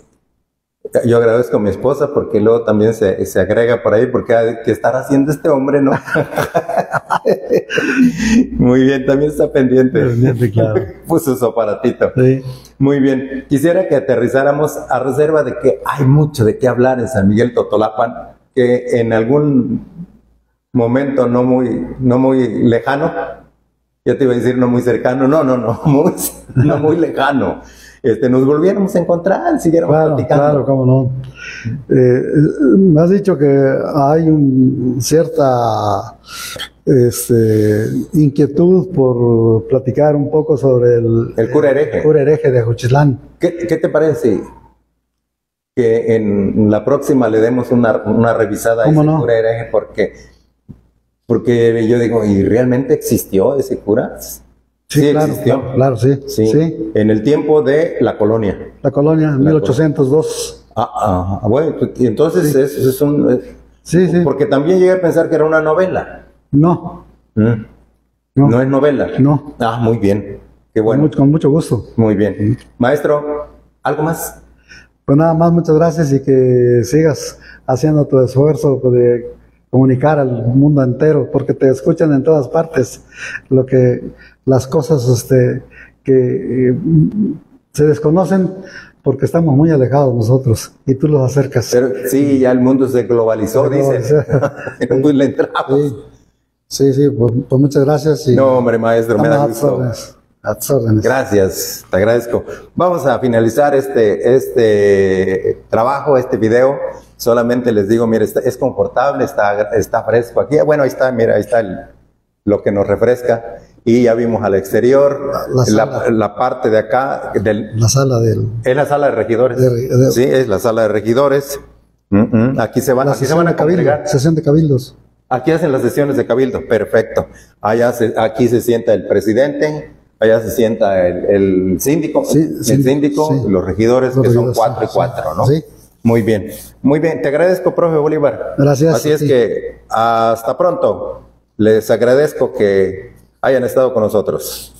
yo agradezco a mi esposa porque luego también se, se agrega por ahí porque hay que estar haciendo este hombre, ¿no? Muy bien, también está pendiente. pendiente claro. Puso su aparatito. Sí. Muy bien, quisiera que aterrizáramos a reserva de que hay mucho de qué hablar en San Miguel Totolapan, que en algún momento no muy, no muy lejano, yo te iba a decir no muy cercano, no, no, no, muy, no muy lejano. Este, nos volviéramos a encontrar, siguiéramos claro, platicando. Claro, cómo no. Eh, me has dicho que hay un cierta este, inquietud por platicar un poco sobre el, el cura hereje. El cura hereje de Ajuchitlán. ¿Qué, qué te parece que en la próxima le demos una, una revisada a ese no? cura hereje? Porque, porque yo digo, ¿y realmente existió ese cura? Sí, sí, claro, claro, claro, sí, sí, sí. En el tiempo de la colonia. La colonia, mil ochocientos dos. Ah, ah, bueno, entonces sí. es, es un... Es, sí, sí. Porque también llegué a pensar que era una novela. No. Mm. No. No es novela. No. Ah, muy bien. Qué bueno. Con mucho, con mucho gusto. Muy bien. Sí. Maestro, ¿algo más? Pues nada más, muchas gracias y que sigas haciendo tu esfuerzo de comunicar al mundo entero, porque te escuchan en todas partes lo que... las cosas este, que eh, se desconocen porque estamos muy alejados nosotros y tú los acercas. Pero, sí, ya el mundo se globalizó, se dicen. Globalizó. Le entramos. Sí, sí, sí pues, pues muchas gracias. Y no, hombre, maestro, me da gusto. A tus órdenes. Gracias, te agradezco. Vamos a finalizar este, este trabajo, este video. Solamente les digo, mire, es confortable, está, está fresco aquí. Bueno, ahí está, mira, ahí está el, lo que nos refresca. Y ya vimos al exterior, la, la, la parte de acá. Del, la sala del... Es la sala de regidores. De, de, sí, es la sala de regidores. Uh -uh. Aquí se van, aquí se van a cabildo, sesión de cabildos. Aquí hacen las sesiones de cabildo, perfecto. Allá se, aquí se sienta el presidente, allá se sienta el, el síndico, sí, el sí, síndico sí. los regidores, los que regidores, son cuatro sí, y cuatro, ¿no? Sí. Muy bien, muy bien. Te agradezco, profe Bolívar. Gracias. Así es sí. que hasta pronto. Les agradezco que hayan estado con nosotros.